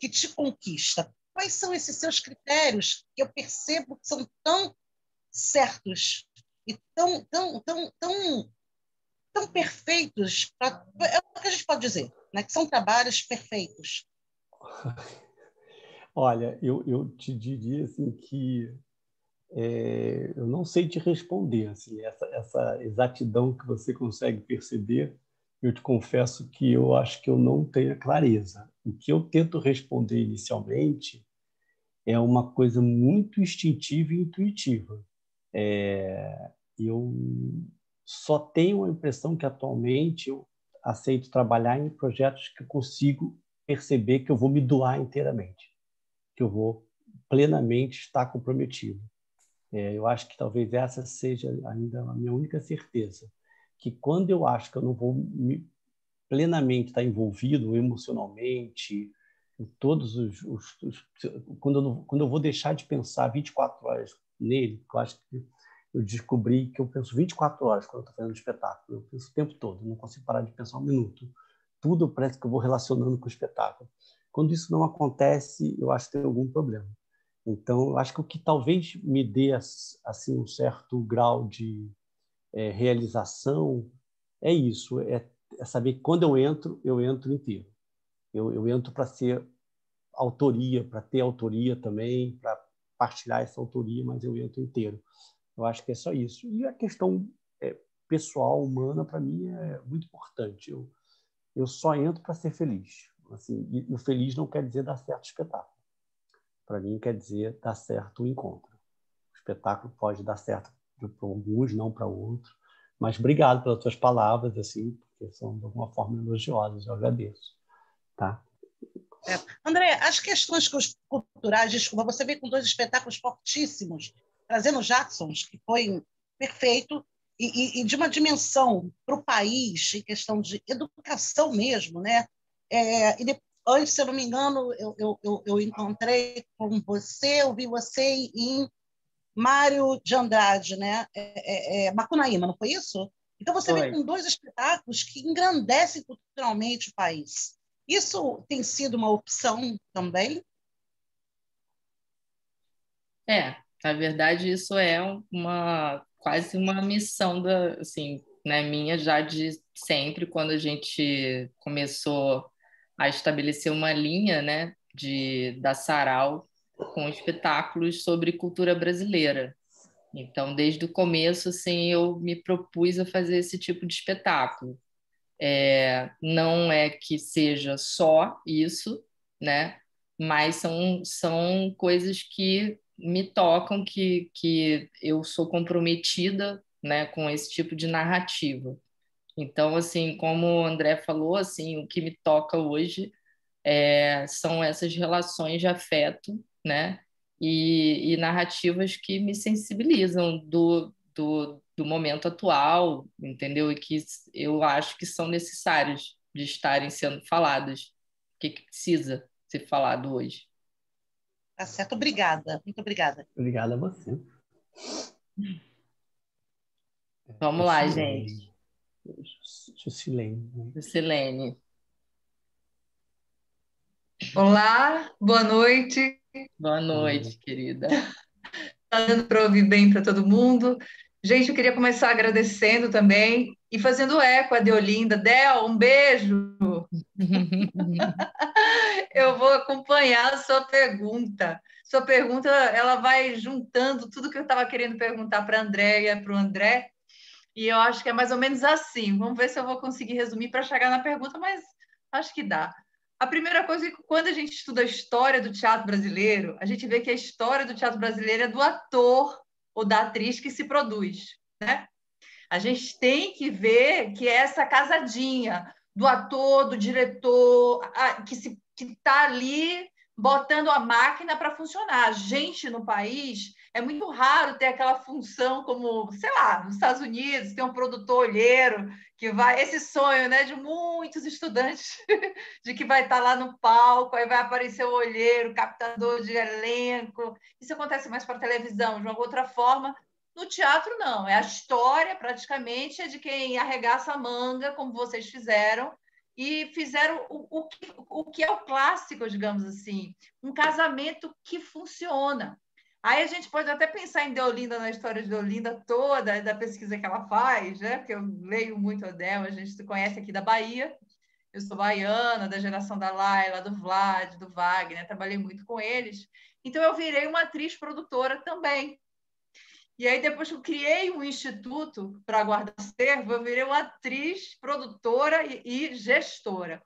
que te conquista? Quais são esses seus critérios que eu percebo que são tão certos e tão perfeitos? É o que a gente pode dizer, né? Que são trabalhos perfeitos. Olha, eu te diria assim que eu não sei te responder assim, essa exatidão que você consegue perceber. Eu te confesso que eu acho que eu não tenho a clareza. O que eu tento responder inicialmente é uma coisa muito instintiva e intuitiva. Eu só tenho a impressão que atualmente eu aceito trabalhar em projetos que eu consigo perceber que eu vou me doar inteiramente, que eu vou plenamente estar comprometido. Eu acho que talvez essa seja ainda a minha única certeza, que quando eu acho que eu não vou plenamente estar envolvido emocionalmente, em todos quando eu vou deixar de pensar 24 horas nele, eu acho que eu descobri que eu penso 24 horas quando eu estou fazendo espetáculo, eu penso o tempo todo, eu não consigo parar de pensar um minuto. Tudo parece que eu vou relacionando com o espetáculo. Quando isso não acontece, eu acho que tem algum problema. Então, eu acho que o que talvez me dê assim um certo grau de realização é isso, é saber que quando eu entro inteiro. Eu entro para ser autoria, para ter autoria também, para partilhar essa autoria, mas eu entro inteiro. Eu acho que é só isso. E a questão pessoal, humana, para mim é muito importante. Eu só entro para ser feliz. Assim, e o feliz não quer dizer dar certo o espetáculo. Para mim, quer dizer dar certo o encontro. O espetáculo pode dar certo para alguns, não para outros. Mas obrigado pelas suas palavras, assim, porque são, de alguma forma, elogiosas. Eu agradeço. Tá? André, as questões culturais, desculpa, você veio com dois espetáculos fortíssimos, trazendo Jacksons, que foi perfeito, e de uma dimensão para o país, em questão de educação mesmo, né? E depois, se eu não me engano, eu encontrei com você, eu vi você em Mário de Andrade, né? Macunaíma, não foi isso? Então, você veio com dois espetáculos que engrandecem culturalmente o país. Isso tem sido uma opção também? Na verdade, isso é quase uma missão assim, né, minha já de sempre, quando a gente começou a estabelecer uma linha, né, da Sarau com espetáculos sobre cultura brasileira. Então, desde o começo, assim, eu me propus a fazer esse tipo de espetáculo. Não é que seja só isso, né, mas são coisas que me tocam, que eu sou comprometida, né, com esse tipo de narrativa. Então, assim, como o André falou, assim, o que me toca hoje são essas relações de afeto, né, e narrativas que me sensibilizam do momento atual, entendeu? E que eu acho que são necessárias de estarem sendo faladas, o que precisa ser falado hoje. Tá certo, obrigada. Muito obrigada. Obrigada a você. Vamos lá, gente. Juscelene. Olá, boa noite. Boa noite, querida. Tá dando para ouvir bem para todo mundo? Gente, eu queria começar agradecendo também e fazendo eco a Deolinda. Del, um beijo! Eu vou acompanhar a sua pergunta. Sua pergunta, ela vai juntando tudo que eu estava querendo perguntar para a Andréia, para o André, e eu acho que é mais ou menos assim. Vamos ver se eu vou conseguir resumir para chegar na pergunta, mas acho que dá. A primeira coisa é que quando a gente estuda a história do teatro brasileiro, a gente vê que a história do teatro brasileiro é do ator ou da atriz que se produz, né? A gente tem que ver que é essa casadinha do ator, do diretor, que está ali botando a máquina para funcionar. A gente, no país, é muito raro ter aquela função como, sei lá, nos Estados Unidos, tem um produtor olheiro que vai... Esse sonho, né, de muitos estudantes de que vai estar lá no palco, aí vai aparecer o olheiro, captador de elenco. Isso acontece mais para a televisão, de uma outra forma. No teatro, não. É a história, praticamente, é de quem arregaça a manga, como vocês fizeram, e fizeram o que é o clássico, digamos assim, um casamento que funciona. Aí a gente pode até pensar em Deolinda, na história de Deolinda toda, da pesquisa que ela faz, né? Porque eu leio muito a Deolinda, a gente se conhece aqui da Bahia, eu sou baiana, da geração da Laila, do Vlad, do Wagner, trabalhei muito com eles, então eu virei uma atriz produtora também. E aí, depois que eu criei um instituto para guardar acervo, eu virei uma atriz, produtora e gestora.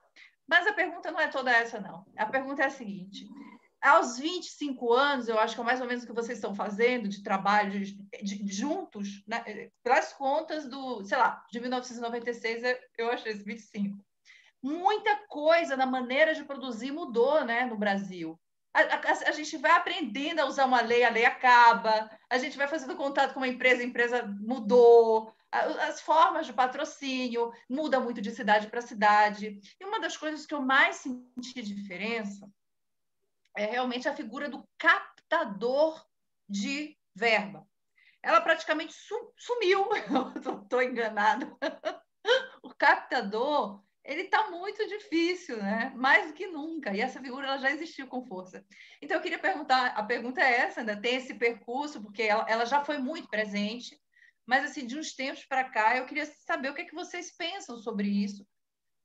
Mas a pergunta não é toda essa, não. A pergunta é a seguinte. Aos 25 anos, eu acho que é mais ou menos o que vocês estão fazendo de trabalho juntos, né? Pelas contas do, sei lá, de 1996, eu achei esse 25. Muita coisa na maneira de produzir mudou, né, no Brasil. A gente vai aprendendo a usar uma lei, a lei acaba, a gente vai fazendo contato com uma empresa, a empresa mudou, as formas de patrocínio muda muito de cidade para cidade. E uma das coisas que eu mais senti diferença é realmente a figura do captador de verba. Ela praticamente sumiu, eu estou enganada. O captador... ele está muito difícil, né? Mais do que nunca, e essa figura ela já existiu com força. Então, eu queria perguntar, a pergunta é essa, né? Tem esse percurso, porque ela já foi muito presente, mas assim, de uns tempos para cá, eu queria saber o que é que vocês pensam sobre isso.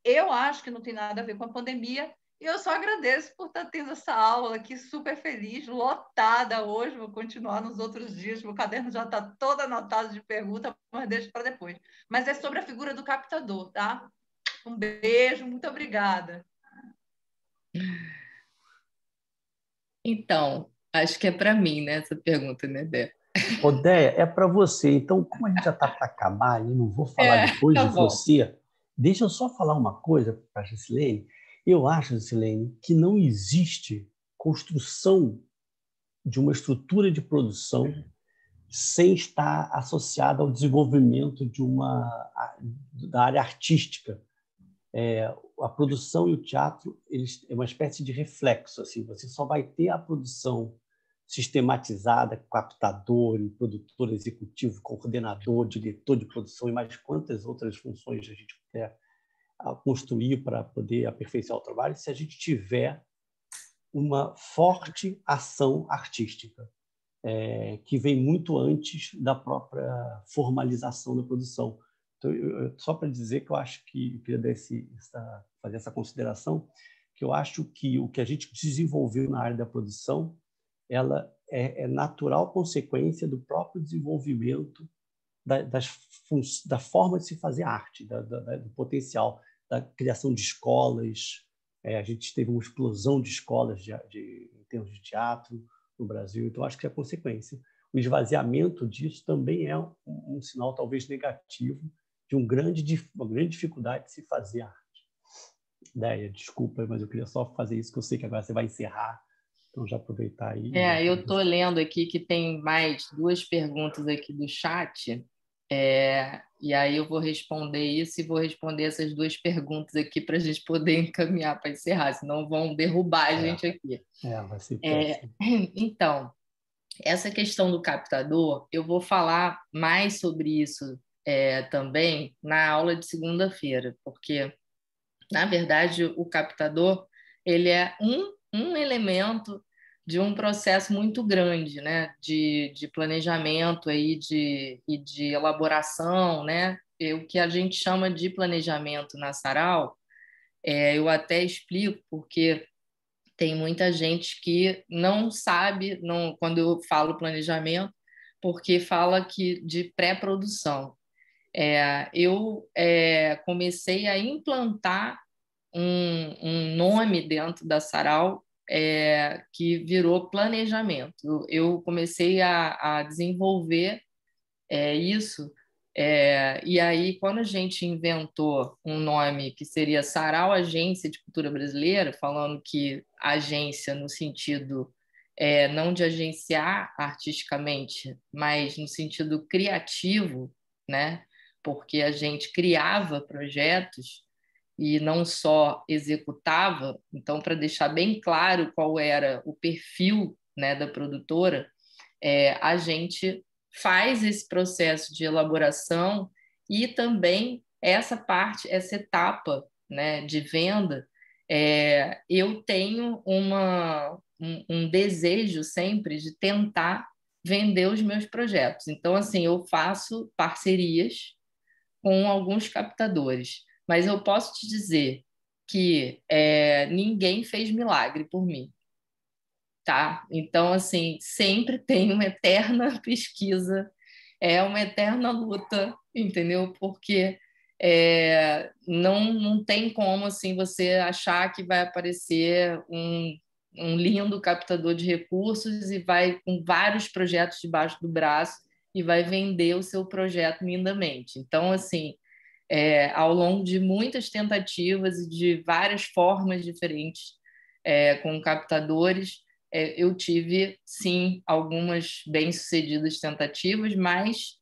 Eu acho que não tem nada a ver com a pandemia, e eu só agradeço por estar tendo essa aula aqui, super feliz, lotada hoje, vou continuar nos outros dias, meu caderno já está todo anotado de pergunta, mas deixo para depois. Mas é sobre a figura do captador, tá? Um beijo, muito obrigada. Então, acho que é para mim, né, essa pergunta, né, Débora? Odéia, é para você. Então, como a gente já está para acabar, eu não vou falar depois tá de bom. Você. Deixa eu só falar uma coisa para a Gislene. Eu acho, Gislene, que não existe construção de uma estrutura de produção sem estar associada ao desenvolvimento de da área artística. A produção e o teatro é uma espécie de reflexo. Assim, você só vai ter a produção sistematizada, captador, produtor executivo, coordenador, diretor de produção e mais quantas outras funções a gente puder construir para poder aperfeiçoar o trabalho, se a gente tiver uma forte ação artística, que vem muito antes da própria formalização da produção. Então, só para dizer que eu acho que, eu queria fazer essa consideração, que eu acho que o que a gente desenvolveu na área da produção, ela é natural consequência do próprio desenvolvimento da forma de se fazer arte, do potencial, da criação de escolas. A gente teve uma explosão de escolas em termos de teatro no Brasil, então acho que é consequência. O esvaziamento disso também é um sinal talvez negativo de uma grande dificuldade de se fazer arte. Deia, desculpa, mas eu queria só fazer isso, que eu sei que agora você vai encerrar, então já aproveitar aí. Eu estou lendo aqui que tem mais duas perguntas aqui do chat, e aí eu vou responder isso e vou responder essas duas perguntas aqui para a gente poder encaminhar para encerrar, senão vão derrubar a gente aqui. Vai ser péssimo. Então, essa questão do captador, eu vou falar mais sobre isso também na aula de segunda-feira, porque, na verdade, o captador ele é um elemento de um processo muito grande, né? de planejamento e de elaboração, né? O que a gente chama de planejamento na Sarau, eu até explico porque... Tem muita gente que não sabe, quando eu falo planejamento, porque fala de pré-produção. Eu comecei a implantar um nome dentro da Sarau que virou planejamento. Eu comecei a desenvolver isso, e aí quando a gente inventou um nome que seria Sarau Agência de Cultura Brasileira, falando que agência no sentido não de agenciar artisticamente, mas no sentido criativo, né? Porque a gente criava projetos e não só executava. Então, para deixar bem claro qual era o perfil, né, da produtora, a gente faz esse processo de elaboração e também essa parte, essa etapa, né, de venda. Eu tenho um desejo sempre de tentar vender os meus projetos. Então, assim, eu faço parcerias com alguns captadores, mas eu posso te dizer que ninguém fez milagre por mim, tá? Então, assim, sempre tem uma eterna pesquisa, uma eterna luta, entendeu? Porque não tem como, assim, você achar que vai aparecer um lindo captador de recursos e vai com vários projetos debaixo do braço e vai vender o seu projeto lindamente. Então, assim, ao longo de muitas tentativas e de várias formas diferentes com captadores, eu tive, sim, algumas bem-sucedidas tentativas, mas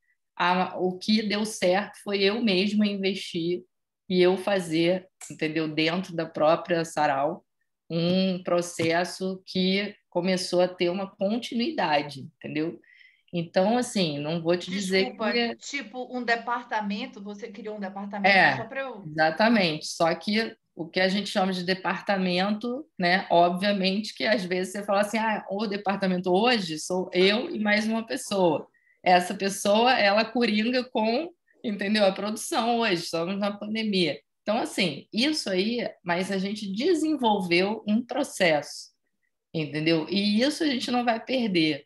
o que deu certo foi eu mesma investir e eu fazer, entendeu, dentro da própria Sarau, um processo que começou a ter uma continuidade, entendeu? Então, assim, não vou te dizer que... tipo um departamento, você criou um departamento só para eu... Exatamente, só que o que a gente chama de departamento, né? Obviamente que às vezes você fala assim, o departamento hoje sou eu e mais uma pessoa. Essa pessoa, ela coringa com, entendeu? A produção hoje, estamos na pandemia. Então, assim, isso aí, mas a gente desenvolveu um processo, entendeu? E isso a gente não vai perder,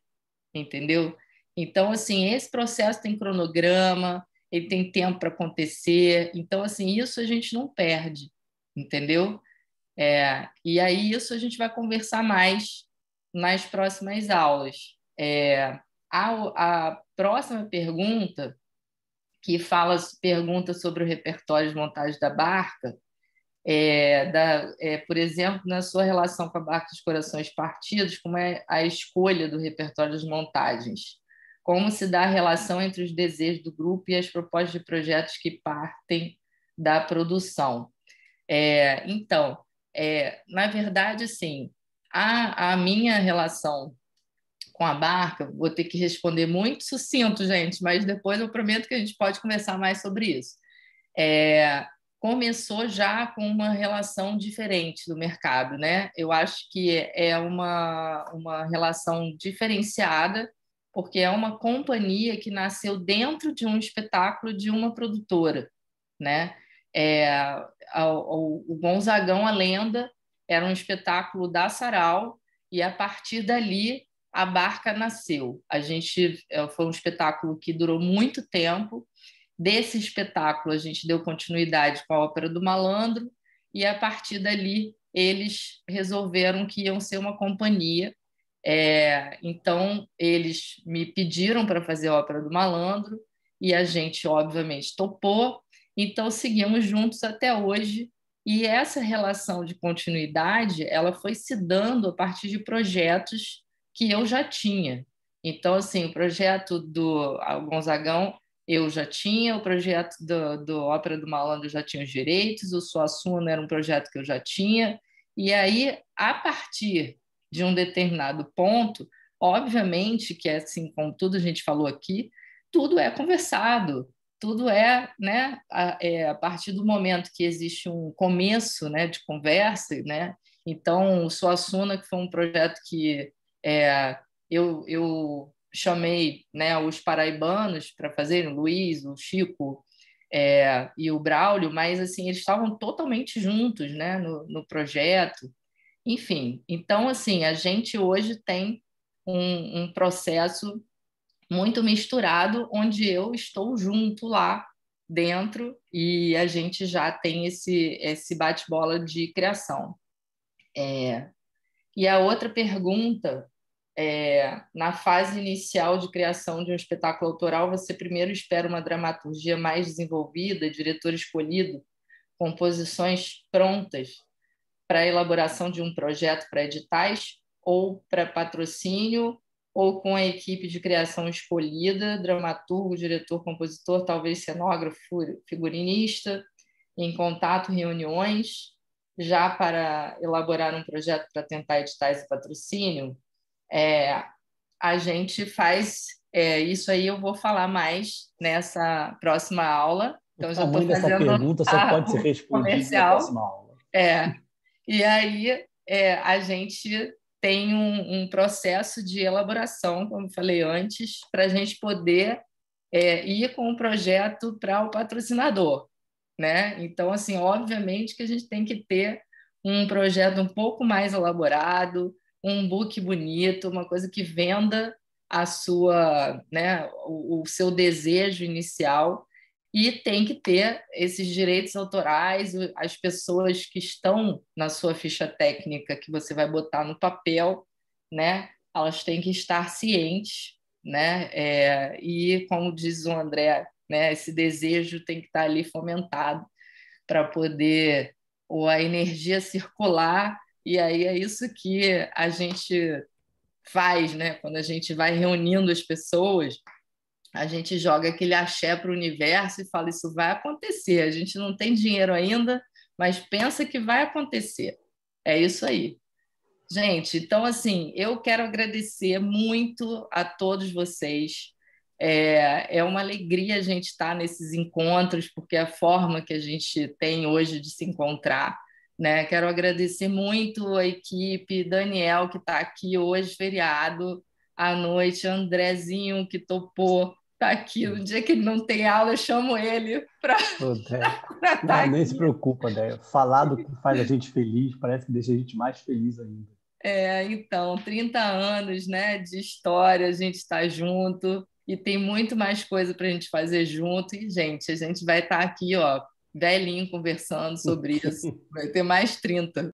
entendeu? Então, assim, esse processo tem cronograma, ele tem tempo para acontecer. Então, assim, isso a gente não perde, entendeu? E aí, isso a gente vai conversar mais nas próximas aulas. A próxima pergunta, que pergunta sobre o repertório de montagem da barca, por exemplo, na sua relação com a Barca dos Corações Partidos, como é a escolha do repertório das montagens? Como se dá a relação entre os desejos do grupo e as propostas de projetos que partem da produção? Então, na verdade, assim, a minha relação com a Barca, vou ter que responder muito sucinto, gente, mas depois eu prometo que a gente pode conversar mais sobre isso. Começou já com uma relação diferente do mercado, né? Eu acho que é uma relação diferenciada, porque é uma companhia que nasceu dentro de um espetáculo de uma produtora, né? O Gonzagão, a Lenda, era um espetáculo da Sarau, e a partir dali a Barca nasceu. Foi um espetáculo que durou muito tempo. Desse espetáculo a gente deu continuidade com a Ópera do Malandro, e a partir dali eles resolveram que iam ser uma companhia. Então, eles me pediram para fazer a Ópera do Malandro e a gente, obviamente, topou. Então, seguimos juntos até hoje. E essa relação de continuidade, ela foi se dando a partir de projetos que eu já tinha. Então, assim, o projeto do Gonzagão eu já tinha, o projeto do Ópera do Malandro eu já tinha os direitos, o Suassuna era um projeto que eu já tinha. E aí, a partir de um determinado ponto, obviamente que, assim como tudo a gente falou aqui, tudo é conversado, tudo né, a partir do momento que existe um começo, né, de conversa, né? Então, o Suassuna, que foi um projeto que eu chamei, né, os paraibanos para fazerem, o Luiz, o Chico e o Braulio, mas assim, eles estavam totalmente juntos, né, no projeto. Enfim, então, assim, a gente hoje tem um processo muito misturado, onde eu estou junto lá dentro e a gente já tem esse bate-bola de criação. E a outra pergunta, na fase inicial de criação de um espetáculo autoral, você primeiro espera uma dramaturgia mais desenvolvida, diretor escolhido, composições prontas para a elaboração de um projeto para editais ou para patrocínio, ou com a equipe de criação escolhida, dramaturgo, diretor, compositor, talvez cenógrafo, figurinista, em contato, reuniões, já para elaborar um projeto para tentar editais e patrocínio. A gente faz... isso aí eu vou falar mais nessa próxima aula. Então, já estou fazendo essa pergunta, só pode ser respondida na próxima aula. E aí a gente tem um processo de elaboração, como falei antes, para a gente poder ir com o projeto para o patrocinador, né? Então, assim, obviamente que a gente tem que ter um projeto um pouco mais elaborado, um book bonito, uma coisa que venda a sua, né, o seu desejo inicial, e tem que ter esses direitos autorais, as pessoas que estão na sua ficha técnica que você vai botar no papel, né? Elas têm que estar cientes, né? E, como diz o André, né, esse desejo tem que estar ali fomentado para poder a energia circular, e aí é isso que a gente faz, né? Quando a gente vai reunindo as pessoas, a gente joga aquele axé para o universo e fala, isso vai acontecer, a gente não tem dinheiro ainda, mas pensa que vai acontecer. É isso aí. Gente, então, assim, eu quero agradecer muito a todos vocês. É uma alegria a gente estar nesses encontros, porque é a forma que a gente tem hoje de se encontrar, né? Quero agradecer muito a equipe, Daniel, que está aqui hoje, feriado, à noite, Andrezinho, que topou, tá aqui. No dia que ele não tem aula, eu chamo ele para estar aqui. Nem se preocupa, né? Falar do que faz a gente feliz parece que deixa a gente mais feliz ainda. Então, 30 anos, né, de história, a gente está junto e tem muito mais coisa para a gente fazer junto. E, gente, a gente vai estar aqui, ó, velhinho, conversando sobre isso. Vai ter mais 30.